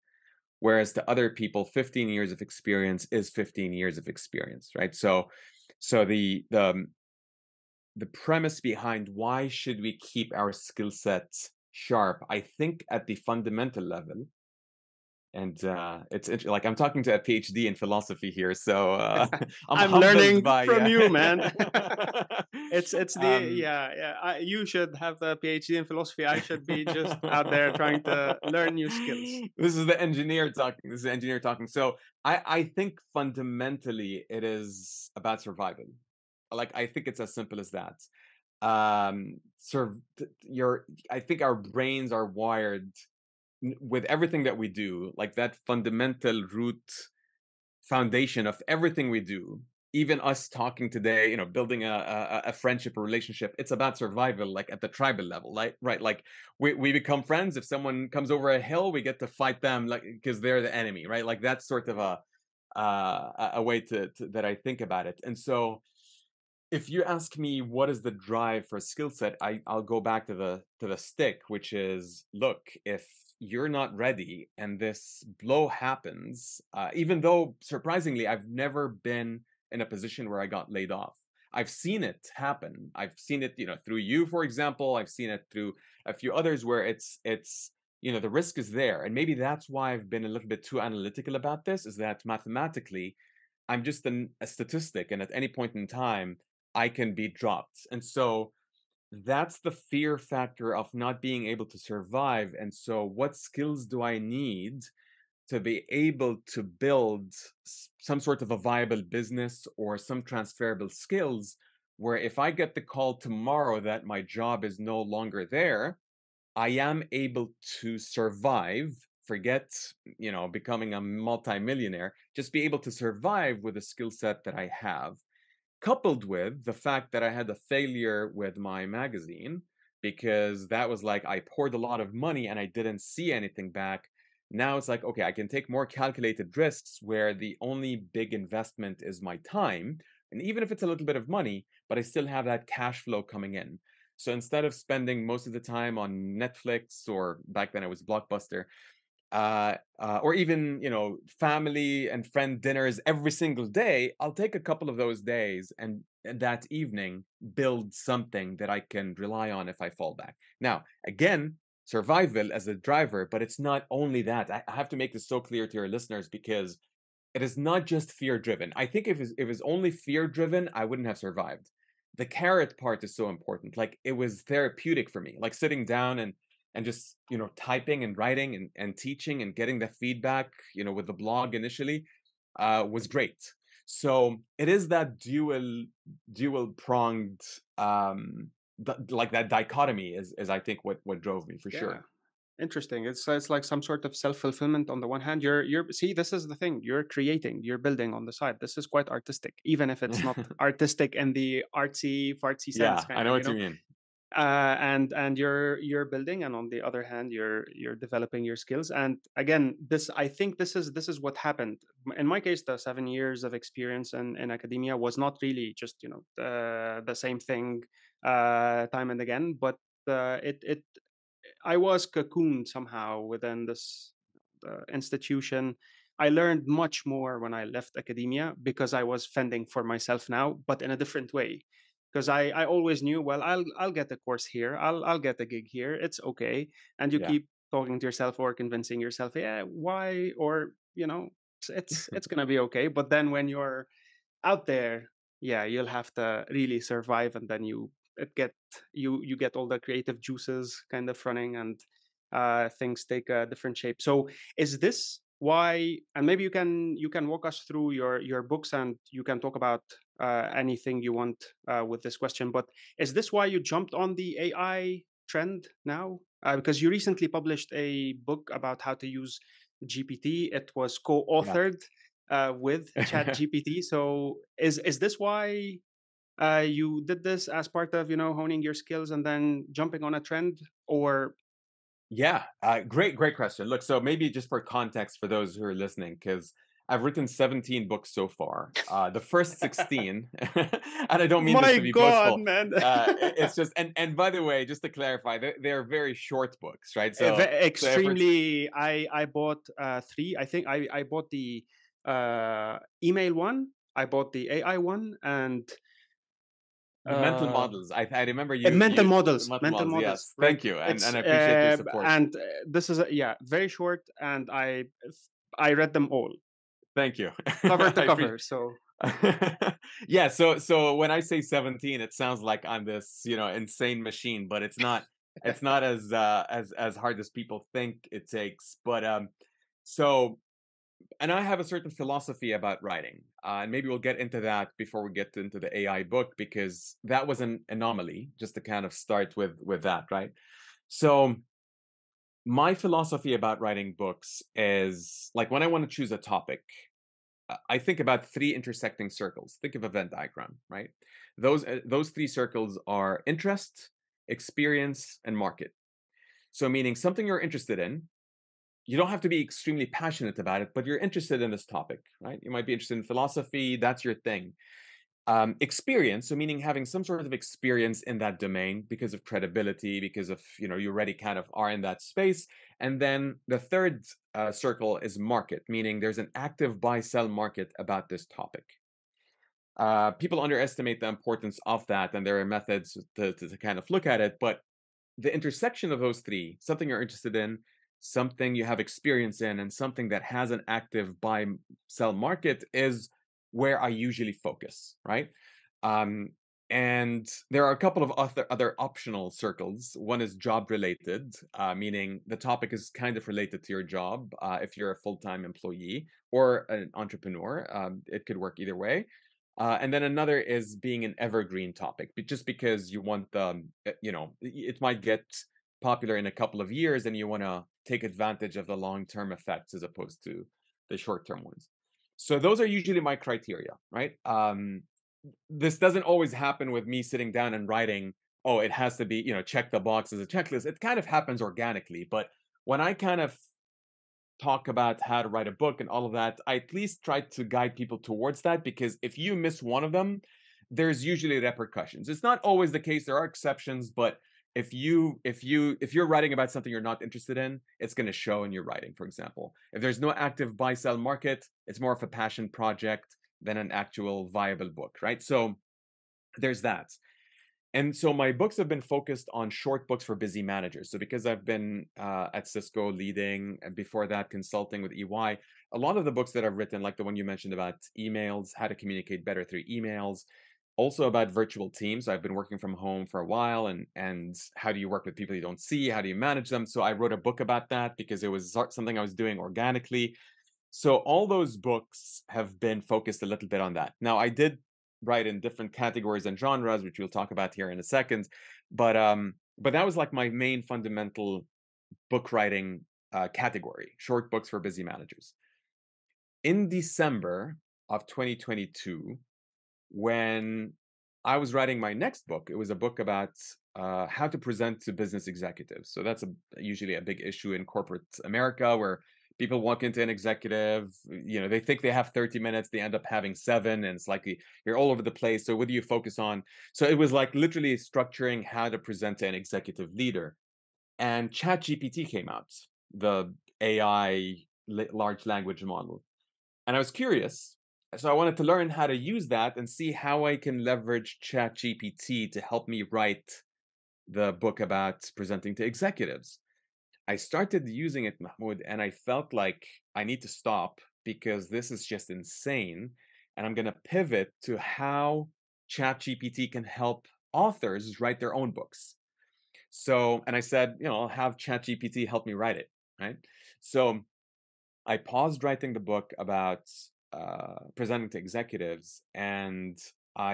Whereas to other people, fifteen years of experience is fifteen years of experience, right? So, so the, the, the premise behind why should we keep our skill sets sharp, I think, at the fundamental level, and uh, it's interesting. Like, I'm talking to a PhD in philosophy here, so uh, I'm, I'm learning by, from yeah. you, man. it's it's the um, yeah yeah. I, you should have a PhD in philosophy. I should be just out there trying to learn new skills. This is the engineer talking. This is the engineer talking. So I I think fundamentally it is about survival. Like, I think it's as simple as that. um so your I think our brains are wired with everything that we do, like that fundamental root foundation of everything we do, even us talking today, you know, building a a, a friendship or relationship, it's about survival, like at the tribal level, like right like we, we become friends if someone comes over a hill, we get to fight them, like, because they're the enemy, right? Like that's sort of a uh a way to, to that I think about it. And so if you ask me what is the drive for a skill set, I, I'll go back to the to the stick, which is, look, if you're not ready and this blow happens, uh, even though surprisingly, I've never been in a position where I got laid off. I've seen it happen. I've seen it, you know, through you, for example. I've seen it through a few others where it's it's, you know, the risk is there. And maybe that's why I've been a little bit too analytical about this, is that mathematically, I'm just an, a statistic. And at any point in time, I can be dropped. And so that's the fear factor of not being able to survive. And so what skills do I need to be able to build some sort of a viable business or some transferable skills where if I get the call tomorrow that my job is no longer there, I am able to survive, forget, you know, becoming a multimillionaire, just be able to survive with the skill set that I have, coupled with the fact that I had a failure with my magazine, because that was like, I poured a lot of money and I didn't see anything back. Now it's like, okay, I can take more calculated risks where the only big investment is my time. And even if it's a little bit of money, but I still have that cash flow coming in. So instead of spending most of the time on Netflix, or back then it was Blockbuster, uh, uh, or even, you know, family and friend dinners every single day, I'll take a couple of those days and that evening build something that I can rely on if I fall back. Now, again, survival as a driver, but it's not only that. I have to make this so clear to your listeners, because it is not just fear-driven. I think if it was, if it was only fear-driven, I wouldn't have survived. The carrot part is so important. Like, it was therapeutic for me, like sitting down and and just, you know, typing and writing and, and teaching and getting the feedback, you know, with the blog initially uh, was great. So it is that dual, dual pronged, um, th- like that dichotomy is, is I think what, what drove me for yeah. sure. Interesting. It's it's like some sort of self-fulfillment on the one hand. You're you're see, this is the thing. You're creating, you're building on the side. This is quite artistic, even if it's not artistic in the artsy fartsy sense. Yeah, kind I know of, what you, know? you mean. Uh, and and you're you're building, and on the other hand, you're you're developing your skills. And again, this I think this is this is what happened. In my case, the seven years of experience in, in academia was not really just, you know, uh, the same thing uh, time and again, but uh, it it. I was cocooned somehow within this uh, institution. I learned much more when I left academia, because I was fending for myself now, but in a different way. Because I, I always knew, well, I'll I'll get a course here, I'll I'll get a gig here, it's okay. And you yeah. keep talking to yourself or convincing yourself, yeah, why? Or, you know, it's it's, it's gonna be okay. But then when you're out there, yeah, you'll have to really survive, and then you. It get you you get all the creative juices kind of running, and uh, things take a different shape. So is this why? And maybe you can you can walk us through your your books, and you can talk about uh, anything you want uh, with this question. But is this why you jumped on the A I trend now? Uh, because you recently published a book about how to use G P T. It was co-authored yeah. uh, with ChatGPT. So is is this why? Uh, you did this as part of, you know, honing your skills and then jumping on a trend, or? Yeah, uh, great, great question. Look, so maybe just for context for those who are listening, because I've written seventeen books so far. Uh, the first sixteen, and I don't mean My this to be God, boastful. Man. uh, it's just, and, and by the way, just to clarify, they're, they're very short books, right? So extremely. So I I bought uh, three. I think I I bought the uh, email one. I bought the A I one, and. Uh, mental models. I, I remember you. Uh, mental you, models. Mental, mental models. models. Yes. Right. Thank you, and, and I appreciate uh, your support. And uh, this is a, yeah, very short, and I I read them all. Thank you. Cover to cover. So. yeah. So so when I say seventeen, it sounds like I'm this, you know, insane machine, but it's not. It's not as uh, as as hard as people think it takes. But um, so. And I have a certain philosophy about writing, uh, and maybe we'll get into that before we get into the A I book, because that was an anomaly, just to kind of start with, with that, right? So my philosophy about writing books is, like, when I want to choose a topic, I think about three intersecting circles. Think of a Venn diagram, right? Those, those three circles are interest, experience, and market. So meaning something you're interested in, you don't have to be extremely passionate about it, but you're interested in this topic, right? You might be interested in philosophy. That's your thing. Um, experience, so meaning having some sort of experience in that domain because of credibility, because of, you know, you already kind of are in that space. And then the third uh, circle is market, meaning there's an active buy-sell market about this topic. Uh, people underestimate the importance of that, and there are methods to, to, to kind of look at it. But the intersection of those three, something you're interested in, something you have experience in, and something that has an active buy-sell market, is where I usually focus, right? Um, and there are a couple of other, other optional circles. One is job-related, uh, meaning the topic is kind of related to your job. Uh, if you're a full-time employee or an entrepreneur, um, it could work either way. Uh, and then another is being an evergreen topic, but just because you want the, you know, it might get popular in a couple of years, and you want to take advantage of the long-term effects as opposed to the short-term ones. So those are usually my criteria, right? Um, this doesn't always happen with me sitting down and writing, oh, it has to be, you know, check the box as a checklist. It kind of happens organically. But when I kind of talk about how to write a book and all of that, I at least try to guide people towards that, because if you miss one of them, there's usually repercussions. It's not always the case. There are exceptions, but if you if you if you're writing about something you're not interested in, it's going to show in your writing. For example, if there's no active buy sell market, it's more of a passion project than an actual viable book, right? So there's that. And so my books have been focused on short books for busy managers. So because I've been uh, at Cisco leading, and before that consulting with E Y, a lot of the books that I've written, like the one you mentioned about emails, how to communicate better through emails, also about virtual teams. I've been working from home for a while, and, and how do you work with people you don't see? How do you manage them? So I wrote a book about that because it was something I was doing organically. So all those books have been focused a little bit on that. Now, I did write in different categories and genres, which we'll talk about here in a second. But um, but that was like my main fundamental book writing uh, category, short books for busy managers. In December of twenty twenty-two, when I was writing my next book, it was a book about uh, how to present to business executives. So that's a, usually a big issue in corporate America, where people walk into an executive, you know, they think they have thirty minutes, they end up having seven, and it's like you're all over the place. So what do you focus on? So it was like literally structuring how to present to an executive leader. And ChatGPT came out, the A I large language model. And I was curious. So I wanted to learn how to use that and see how I can leverage ChatGPT to help me write the book about presenting to executives. I started using it, Mahmoud, and I felt like I need to stop because this is just insane. And I'm going to pivot to how ChatGPT can help authors write their own books. So, and I said, you know, I'll have ChatGPT help me write it, right? So I paused writing the book about Uh, presenting to executives, and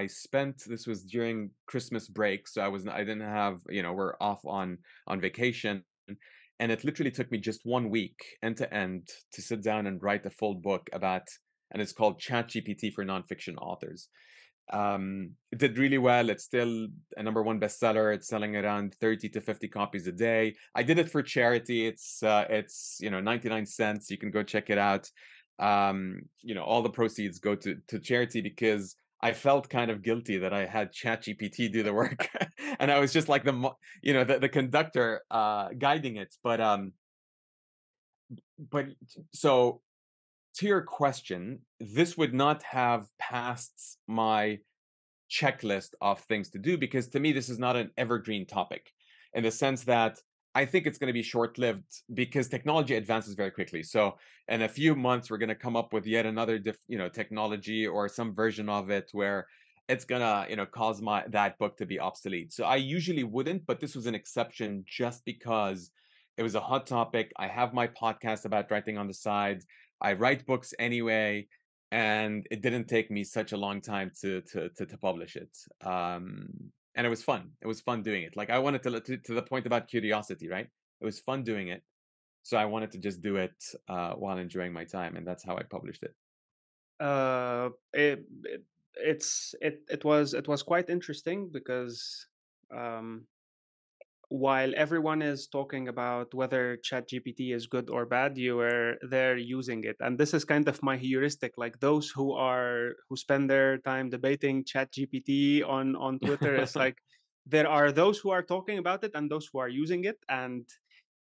I spent, this was during Christmas break, so I was I didn't have, you know, we're off on on vacation, and it literally took me just one week end to end to sit down and write the full book about, and it's called ChatGPT for Nonfiction Authors. Um, it did really well. It's still a number one bestseller. It's selling around thirty to fifty copies a day. I did it for charity. It's uh, it's you know ninety-nine cents. You can go check it out. Um, you know, all the proceeds go to, to charity, because I felt kind of guilty that I had ChatGPT do the work and I was just like the, you know, the, the conductor, uh, guiding it. But, um, but so to your question, this would not have passed my checklist of things to do, because to me, this is not an evergreen topic, in the sense that I think it's going to be short-lived, because technology advances very quickly. So in a few months, we're going to come up with yet another, diff, you know, technology or some version of it where it's going to, you know, cause my that book to be obsolete. So I usually wouldn't, but this was an exception just because it was a hot topic. I have my podcast about writing on the side. I write books anyway, and it didn't take me such a long time to to to, to publish it. Um, And it was fun. It was fun doing it. Like I wanted to, to, to the point about curiosity, right? It was fun doing it. So I wanted to just do it uh, while enjoying my time. And that's how I published it. Uh, it, it, it's, it, it was, it was quite interesting, because um, while everyone is talking about whether ChatGPT is good or bad, you were there using it. And this is kind of my heuristic, like those who are, who spend their time debating ChatGPT on, on Twitter. It's like, there are those who are talking about it and those who are using it. And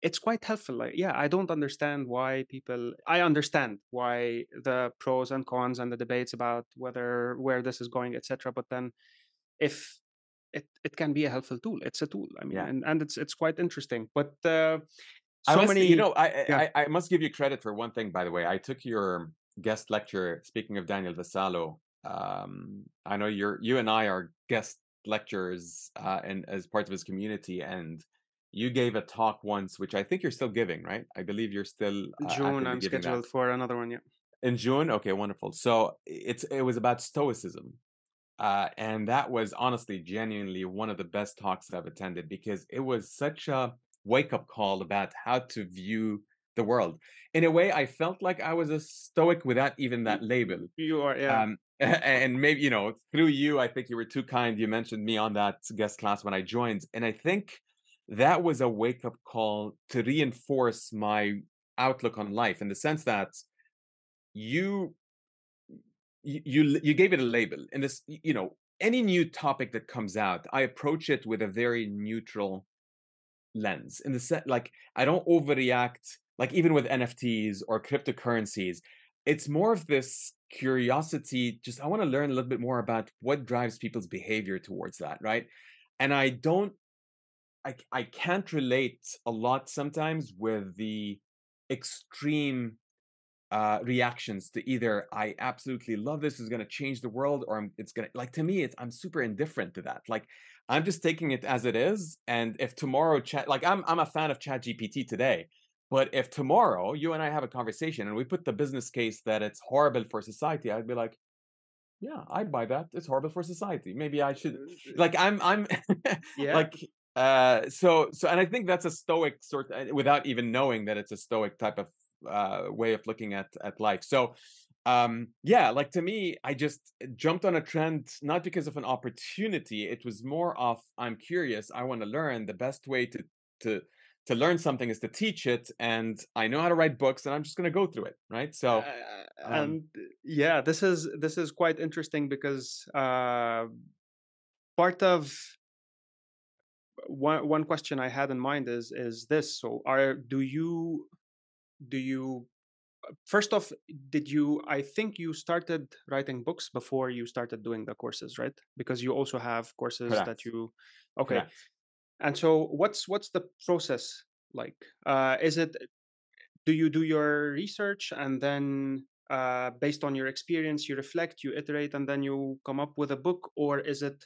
it's quite helpful. Like, yeah, I don't understand why people, I understand why the pros and cons and the debates about whether, where this is going, et cetera. But then if, It it can be a helpful tool. It's a tool. I mean, yeah. and, and it's it's quite interesting. But uh, so I must, many, you know, I, yeah. I I must give you credit for one thing, by the way. I took your guest lecture. Speaking of Daniel Vassalo, um, I know you're you and I are guest lecturers uh, and as part of his community. And you gave a talk once, which I think you're still giving, right? I believe you're still uh, June. I'm scheduled that. for another one. Yeah. In June. Okay, wonderful. So it's it was about stoicism. Uh, and that was honestly, genuinely one of the best talks I've attended, because it was such a wake-up call about how to view the world. In a way, I felt like I was a stoic without even that label. You are, yeah. Um, and maybe, you know, through you, I think you were too kind. You mentioned me on that guest class when I joined. And I think that was a wake-up call to reinforce my outlook on life, in the sense that you you you gave it a label. And this, you know, any new topic that comes out, I approach it with a very neutral lens. In the set, like, I don't overreact, like even with N F Ts or cryptocurrencies. It's more of this curiosity, just I want to learn a little bit more about what drives people's behavior towards that, right? And I don't, I, I can't relate a lot sometimes with the extreme uh, reactions to either I absolutely love this, is going to change the world, or I'm, it's going to, like, to me, it's, I'm super indifferent to that. Like, I'm just taking it as it is. And if tomorrow, chat, like I'm, I'm a fan of ChatGPT today. But if tomorrow you and I have a conversation and we put the business case that it's horrible for society, I'd be like, yeah, I'd buy that. It's horrible for society. Maybe I should, like, I'm, I'm yeah. like, uh, so, so, and I think that's a stoic sort of, without even knowing that it's a stoic type of uh, way of looking at, at life. So, um, yeah, like to me, I just jumped on a trend, not because of an opportunity. It was more of, I'm curious. I want to learn. The best way to, to, to learn something is to teach it, and I know how to write books, and I'm just going to go through it, right? So, um... and yeah, this is this is quite interesting, because uh, part of one one question I had in mind is is this: so, are do you do you first off, did you? I think you started writing books before you started doing the courses, right? Because you also have courses. Correct. That you okay. Correct. And so what's what's the process like? Uh, is it, do you do your research and then uh, based on your experience, you reflect, you iterate, and then you come up with a book? Or is it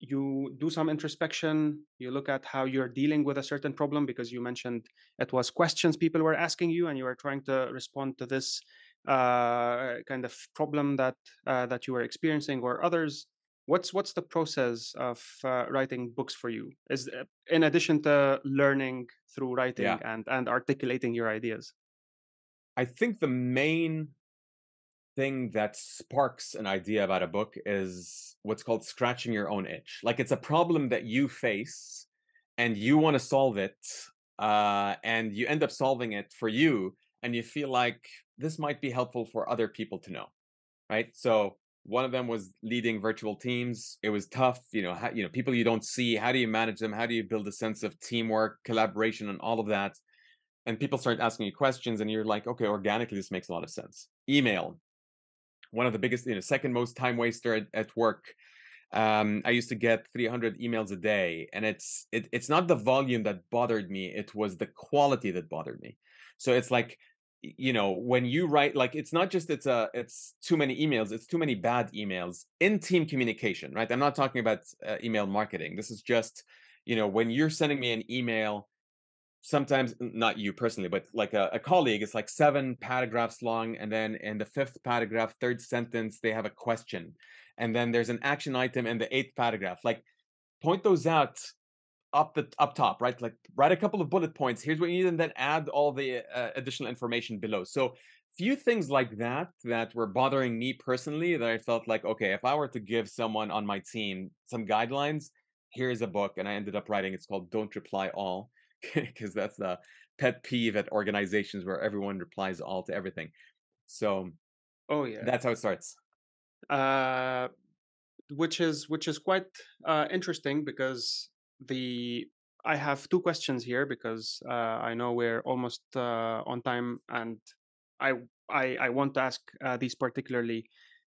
you do some introspection, you look at how you're dealing with a certain problem, because you mentioned it was questions people were asking you and you were trying to respond to this uh, kind of problem that uh, that you were experiencing or others? What's what's the process of uh, writing books for you? Is uh, in addition to learning through writing yeah. and and articulating your ideas? I think the main thing that sparks an idea about a book is what's called scratching your own itch. Like, it's a problem that you face and you want to solve it, uh, and you end up solving it for you, and you feel like this might be helpful for other people to know, right? So. One of them was leading virtual teams. It was tough, you know, how, you know, people you don't see. How do you manage them? How do you build a sense of teamwork, collaboration, and all of that? And people start asking you questions, and you're like, okay, organically, this makes a lot of sense. Email, one of the biggest, you know, second most time waster at, at work. Um, I used to get three hundred emails a day, and it's it, it's not the volume that bothered me. It was the quality that bothered me. So it's like, you know, when you write, like, it's not just it's a it's too many emails, it's too many bad emails in team communication, right? I'm not talking about uh, email marketing. This is just, you know, when you're sending me an email, sometimes not you personally, but like a, a colleague, it's like seven paragraphs long, and then in the fifth paragraph, third sentence, they have a question, and then there's an action item in the eighth paragraph. Like, point those out. Up the up top, right? Like, write a couple of bullet points. Here's what you need, and then add all the uh, additional information below. So, few things like that that were bothering me personally. That I felt like, okay, if I were to give someone on my team some guidelines, here's a book, and I ended up writing. It's called "Don't Reply All," because that's the pet peeve at organizations where everyone replies all to everything. So, oh yeah, that's how it starts. Uh, which is which is quite uh, interesting, because. The I have two questions here, because uh, I know we're almost uh, on time, and I I, I want to ask uh, these particularly.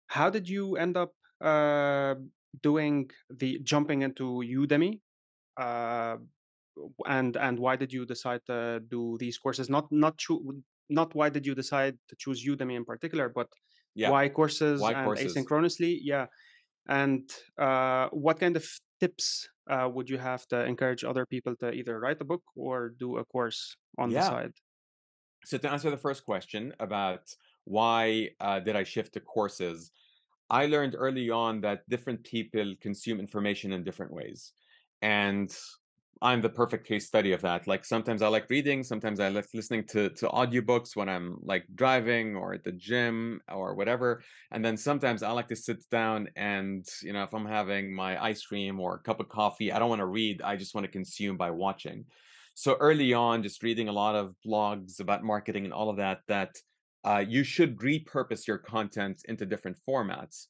How did you end up uh, doing the jumping into Udemy, uh, and and why did you decide to do these courses? Not not cho- not why did you decide to choose Udemy in particular, but yeah. why courses why and courses? Asynchronously? Yeah, and uh, what kind of tips uh, would you have to encourage other people to either write a book or do a course on yeah. the side? So to answer the first question about why uh, did I shift to courses, I learned early on that different people consume information in different ways. And I'm the perfect case study of that. Like sometimes I like reading, sometimes I like listening to, to audiobooks when I'm like driving or at the gym or whatever. And then sometimes I like to sit down and, you know, if I'm having my ice cream or a cup of coffee, I don't want to read, I just want to consume by watching. So early on, just reading a lot of blogs about marketing and all of that, that uh, you should repurpose your content into different formats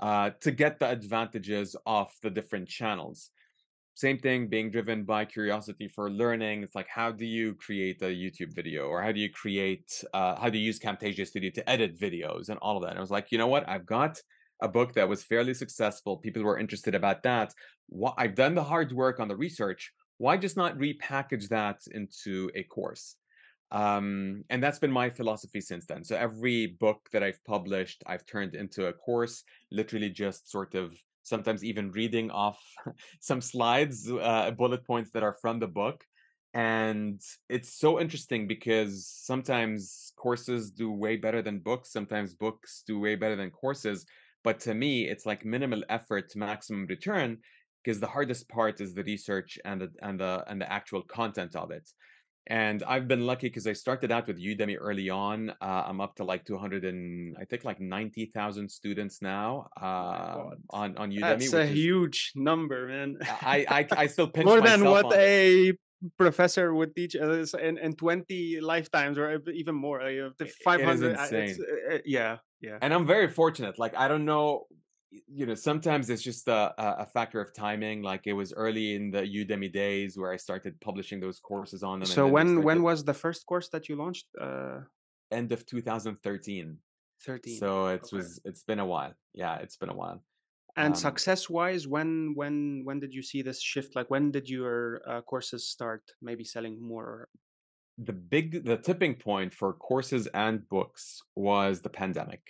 uh, to get the advantages of the different channels. Same thing, being driven by curiosity for learning. It's like, how do you create a YouTube video, or how do you create, uh, how do you use Camtasia Studio to edit videos and all of that? And I was like, you know what? I've got a book that was fairly successful. People were interested about that. What, I've done the hard work on the research. Why just not repackage that into a course? Um, and that's been my philosophy since then. So every book that I've published, I've turned into a course, literally just sort of sometimes even reading off some slides, uh, bullet points that are from the book. And it's so interesting because sometimes courses do way better than books. Sometimes books do way better than courses. But to me, it's like minimal effort to maximum return, because the hardest part is the research and the, and the, and the actual content of it. And I've been lucky because I started out with Udemy early on. Uh, I'm up to like two hundred and I think like ninety thousand students now uh, on, on Udemy. That's a is, huge number, man. I, I, I still pinch myself. More than what a it. professor would teach us in, in twenty lifetimes or even more. Like the five hundred. It is insane. It's, uh, yeah, yeah. And I'm very fortunate. Like, I don't know. You know, sometimes it's just a, a factor of timing. Like it was early in the Udemy days where I started publishing those courses on them. So when when was the first course that you launched? Uh... End of two thousand thirteen. thirteen. So it okay. was it's been a while. Yeah, it's been a while. And um, success-wise, when when when did you see this shift? Like when did your uh, courses start maybe selling more? The big the tipping point for courses and books was the pandemic.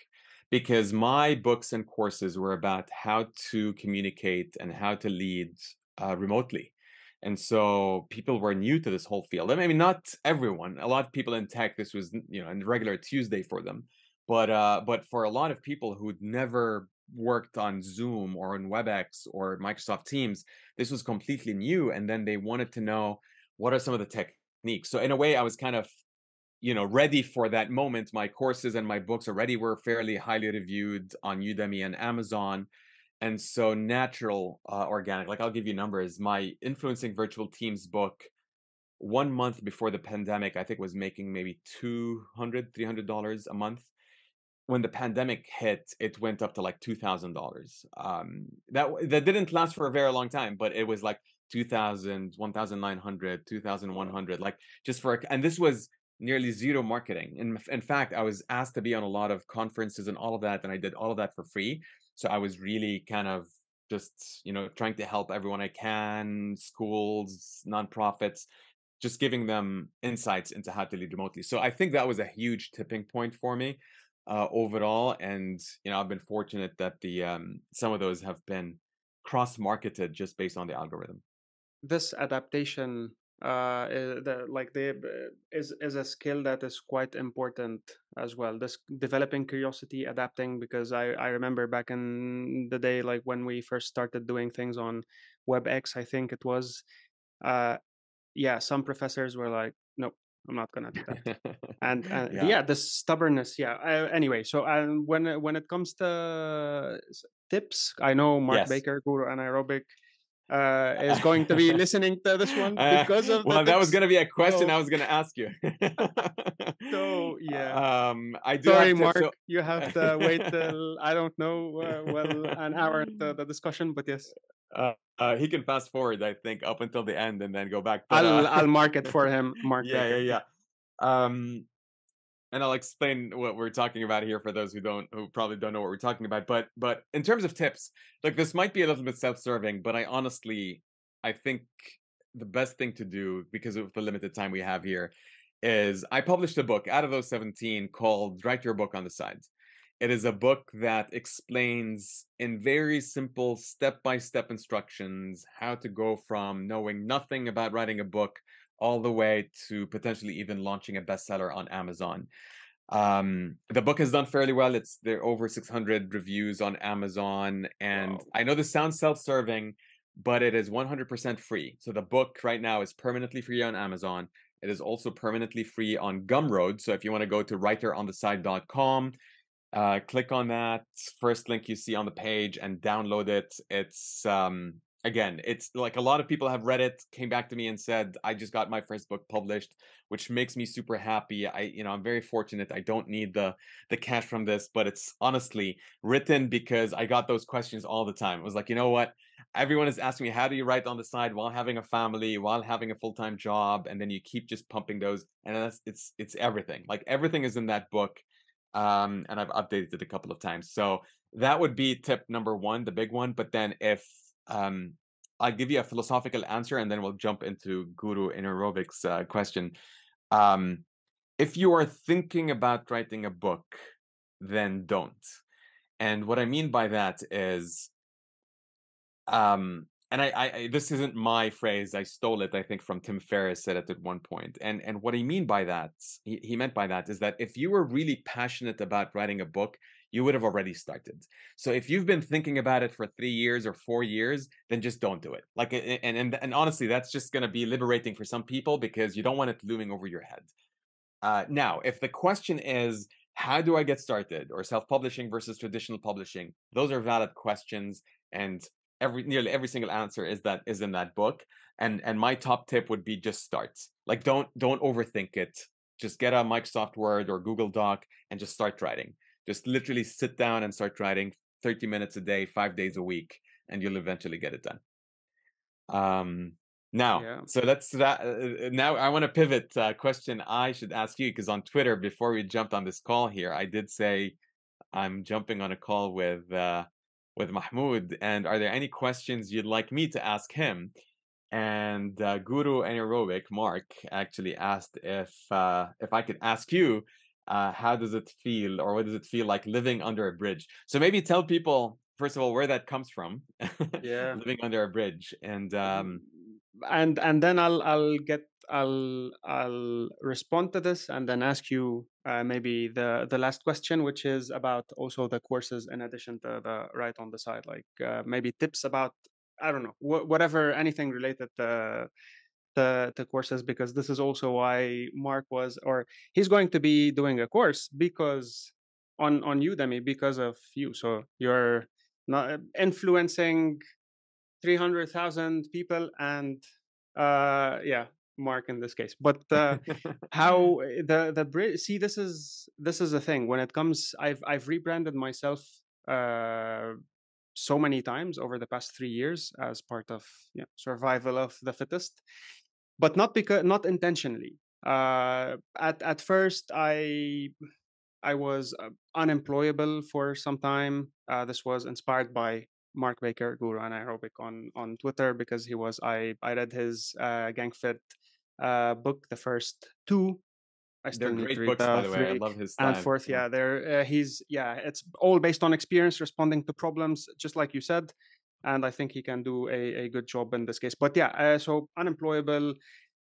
Because my books and courses were about how to communicate and how to lead uh, remotely. And so people were new to this whole field. I mean, not everyone. A lot of people in tech, this was, you know, a regular Tuesday for them. But, uh, but for a lot of people who'd never worked on Zoom or on WebEx or Microsoft Teams, this was completely new. And then they wanted to know, what are some of the techniques? So in a way, I was kind of, you know, ready for that moment. My courses and my books already were fairly highly reviewed on Udemy and Amazon. And so natural, uh, organic, like I'll give you numbers. My Influencing Virtual Teams book, one month before the pandemic, I think was making maybe two hundred, three hundred dollars a month. When the pandemic hit, it went up to like two thousand dollars. Um, that, that didn't last for a very long time, but it was like two thousand, nineteen hundred, twenty-one hundred, like just for, and this was nearly zero marketing. In, in fact, I was asked to be on a lot of conferences and all of that, and I did all of that for free. So I was really kind of just, you know, trying to help everyone I can, schools, nonprofits, just giving them insights into how to lead remotely. So I think that was a huge tipping point for me uh, overall. And, you know, I've been fortunate that the um, some of those have been cross-marketed just based on the algorithm. This adaptation uh the, like they is is a skill that is quite important as well, this developing curiosity, adapting, because i i remember back in the day, like when we first started doing things on WebEx, I think it was uh yeah some professors were like, no, I'm not gonna do that. and, and yeah. yeah the stubbornness. yeah uh, anyway so um, when when it comes to tips, I know Mark yes. Baker, Guru Anaerobic, Uh, is going to be listening to this one because of. Uh, well, that was going to be a question oh. I was going to ask you. so yeah, um, I do. Sorry, have to, Mark, so... you have to wait till I don't know, uh, well, an hour into the discussion. But yes, uh, uh, he can fast forward, I think, up until the end and then go back. But, I'll uh... I'll mark it for him, Mark. yeah, Baker. yeah, yeah. Um, and I'll explain what we're talking about here for those who don't, who probably don't know what we're talking about. But, but in terms of tips, like this might be a little bit self-serving, but I honestly, I think the best thing to do, because of the limited time we have here, is I published a book out of those seventeen called Write Your Book on the Side. It is a book that explains in very simple step-by-step instructions how to go from knowing nothing about writing a book all the way to potentially even launching a bestseller on Amazon. Um, the book has done fairly well. It's there are over six hundred reviews on Amazon. And wow. I know this sounds self-serving, but it is one hundred percent free. So the book right now is permanently free on Amazon. It is also permanently free on Gumroad. So if you want to go to writer on the side dot com, uh, click on that first link you see on the page and download it. It's, um, again, it's like a lot of people have read it, came back to me and said, I just got my first book published, which makes me super happy. I, you know, I'm very fortunate. I don't need the the cash from this, but it's honestly written because I got those questions all the time. It was like, you know what? Everyone is asking me, how do you write on the side while having a family, while having a full-time job? And then you keep just pumping those. And that's, it's, it's everything. Like everything is in that book. Um, and I've updated it a couple of times. So that would be tip number one, the big one. But then if um, I'll give you a philosophical answer and then we'll jump into Guru Anaerobic's uh, question. Um, if you are thinking about writing a book, then don't. And what I mean by that is, um and I, I I this isn't my phrase, I stole it, I think, from Tim Ferriss, said it at one point. And and what I mean by that, he, he meant by that is that if you were really passionate about writing a book, you would have already started. So if you've been thinking about it for three years or four years, then just don't do it. Like and and, and honestly, that's just going to be liberating for some people because you don't want it looming over your head. Uh now, if the question is, how do I get started, or self-publishing versus traditional publishing, those are valid questions, and Every, nearly every single answer is that is in that book. And and my top tip would be just start. Like don't don't overthink it. Just get a Microsoft Word or Google Doc and just start writing. Just literally sit down and start writing thirty minutes a day, five days a week, and you'll eventually get it done. Um, now, yeah. so that's that. Uh, now I want to pivot. Uh, question I should ask you, because on Twitter before we jumped on this call here, I did say I'm jumping on a call with. Uh, with Mahmoud, and are there any questions you'd like me to ask him? And uh, Guru Anaerobic, Mark, actually asked if uh, if I could ask you, uh, how does it feel, or what does it feel like living under a bridge? So maybe tell people, first of all, where that comes from, yeah, living under a bridge. And um, and and then I'll I'll get I'll I'll respond to this and then ask you uh, maybe the the last question, which is about also the courses in addition to the Write on the Side, like uh, maybe tips about, I don't know, wh whatever, anything related to, to to courses, because this is also why Mark was, or he's going to be doing a course because on on Udemy because of you. So you're not influencing three hundred thousand people, and uh, yeah. Mark in this case, but uh, how the the bridge. See, this is this is the thing when it comes. I've I've rebranded myself uh, so many times over the past three years as part of you know, survival of the fittest, but not because not intentionally. Uh, at at first, I I was unemployable for some time. Uh, this was inspired by Mark Baker, Guru Anaerobic, on on Twitter, because he was I I read his uh, Gang Fit uh, book, the first two. I still they're need great to read books, by the way. I love his time. And fourth, yeah, they're uh, he's yeah, it's all based on experience, responding to problems, just like you said, and I think he can do a a good job in this case. But yeah, uh, so unemployable,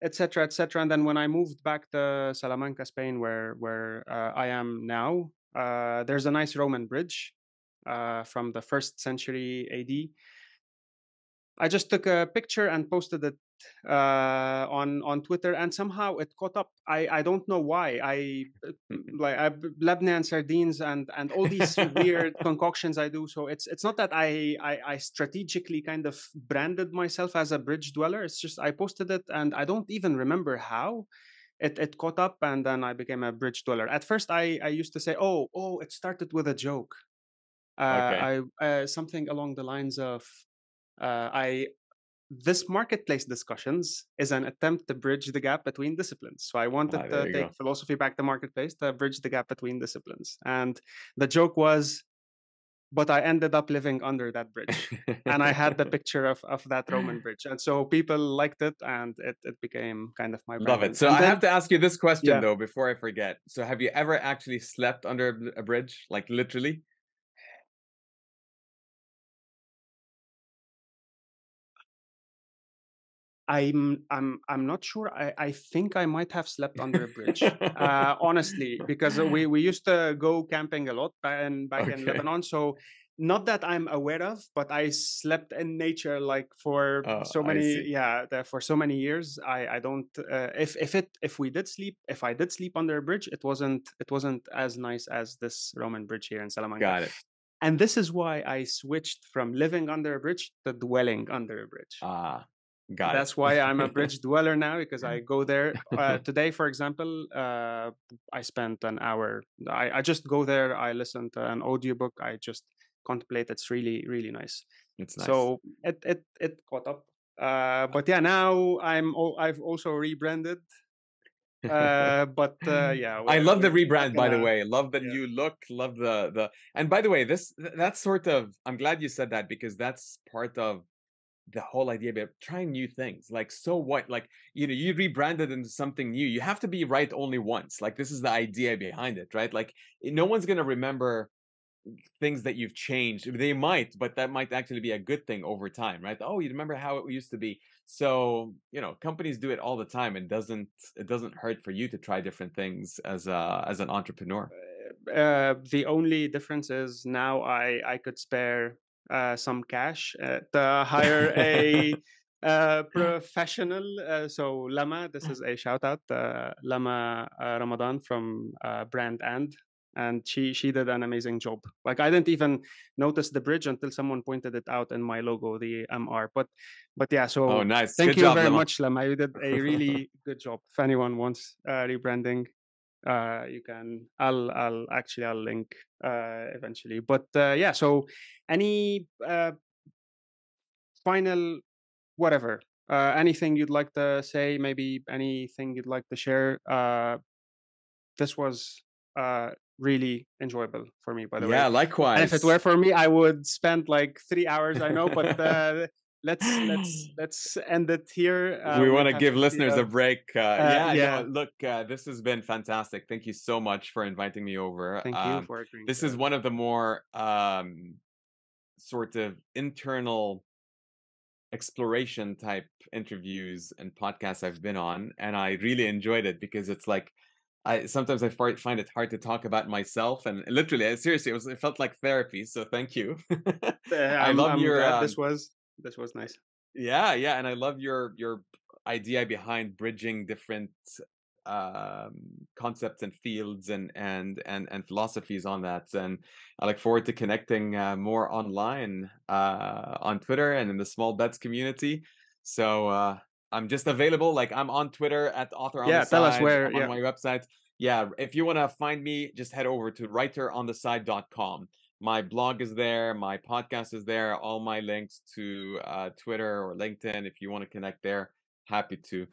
et cetera, et cetera. And then when I moved back to Salamanca, Spain, where where uh, I am now, uh, there's a nice Roman bridge. Uh, from the first century A D. I just took a picture and posted it uh, on on Twitter, and somehow it caught up. I I don't know why. I like I, Lebanon sardines and and all these weird concoctions I do. So it's it's not that I, I I strategically kind of branded myself as a bridge dweller. It's just I posted it, and I don't even remember how. It it caught up, and then I became a bridge dweller. At first, I I used to say, oh oh, it started with a joke. Uh, okay. I uh, something along the lines of uh, I this marketplace discussions is an attempt to bridge the gap between disciplines. So I wanted ah, to take go. philosophy back to marketplace to bridge the gap between disciplines. And the joke was, but I ended up living under that bridge. And I had the picture of, of that Roman bridge. And so people liked it, and it, it became kind of my brand. Love it. So and I then, have to ask you this question, yeah. though, before I forget. So have you ever actually slept under a bridge, like literally? I'm I'm I'm not sure. I, I think I might have slept under a bridge, uh, honestly, because we we used to go camping a lot back in back okay. in Lebanon. So Not that I'm aware of, but I slept in nature like for oh, so many, yeah, for so many years. I I don't. Uh, if if it if we did sleep, if I did sleep under a bridge, it wasn't it wasn't as nice as this Roman bridge here in Salamanca. Got it. And this is why I switched from living under a bridge to dwelling under a bridge. Ah, got it. That's why I'm a bridge dweller now, because I go there uh, today. For example, uh, I spent an hour. I I just go there. I listen to an audiobook. I just contemplate. It's really, really nice. It's nice. So it it it caught up. Uh, but yeah, now I'm I've also rebranded. Uh, but uh, yeah, I love the rebrand. By the way, love the new look. Love the the. And by the way, this that sort of. I'm glad you said that, because that's part of the whole idea about trying new things. Like, so what? Like, you know, you rebranded into something new. You have to be right only once. Like, this is the idea behind it, right? Like, no one's gonna remember things that you've changed. They might, but that might actually be a good thing over time, right? Oh, you remember how it used to be. So, you know, companies do it all the time, and doesn't it doesn't hurt for you to try different things as a as an entrepreneur. Uh, the only difference is now I I could spare uh, some cash uh, to hire a uh, professional. Uh, so Lama, this is a shout out, uh, Lama uh, Ramadan from uh, Brand And. And she she did an amazing job. Like, I didn't even notice the bridge until someone pointed it out in my logo, the M R. But but yeah, so oh, nice. Thank good you job, very Lama. much, Lama. You did a really good job. If anyone wants uh, rebranding, uh, you can. I'll I'll actually I'll link uh, eventually. But uh, yeah, so any uh, final whatever, uh, anything you'd like to say, maybe anything you'd like to share. Uh, this was. Uh, really enjoyable for me, by the yeah, way. Yeah, likewise. And if it were for me, I would spend like three hours, I know, but uh, let's let's let's end it here. Um, we want to give listeners a break. Uh, uh, yeah, yeah. No, look, uh, this has been fantastic. Thank you so much for inviting me over. Thank um, you for agreeing. This is one of the more um, sort of internal exploration type interviews and podcasts I've been on, and I really enjoyed it, because it's like, I, sometimes I find it hard to talk about myself, and literally, seriously, it, was, it felt like therapy. So thank you. I love I'm your. Um, this was this was nice. Yeah, yeah, and I love your your idea behind bridging different um, concepts and fields and and and and philosophies on that. And I look forward to connecting uh, more online uh, on Twitter and in the Small Bets community. So. Uh, I'm just available. Like, I'm on Twitter at Author on yeah, the Side. Yeah, tell us where. I'm yeah. On my website. Yeah, if you want to find me, just head over to writer on the side dot com. My blog is there. My podcast is there. All my links to uh, Twitter or LinkedIn. If you want to connect there, happy to.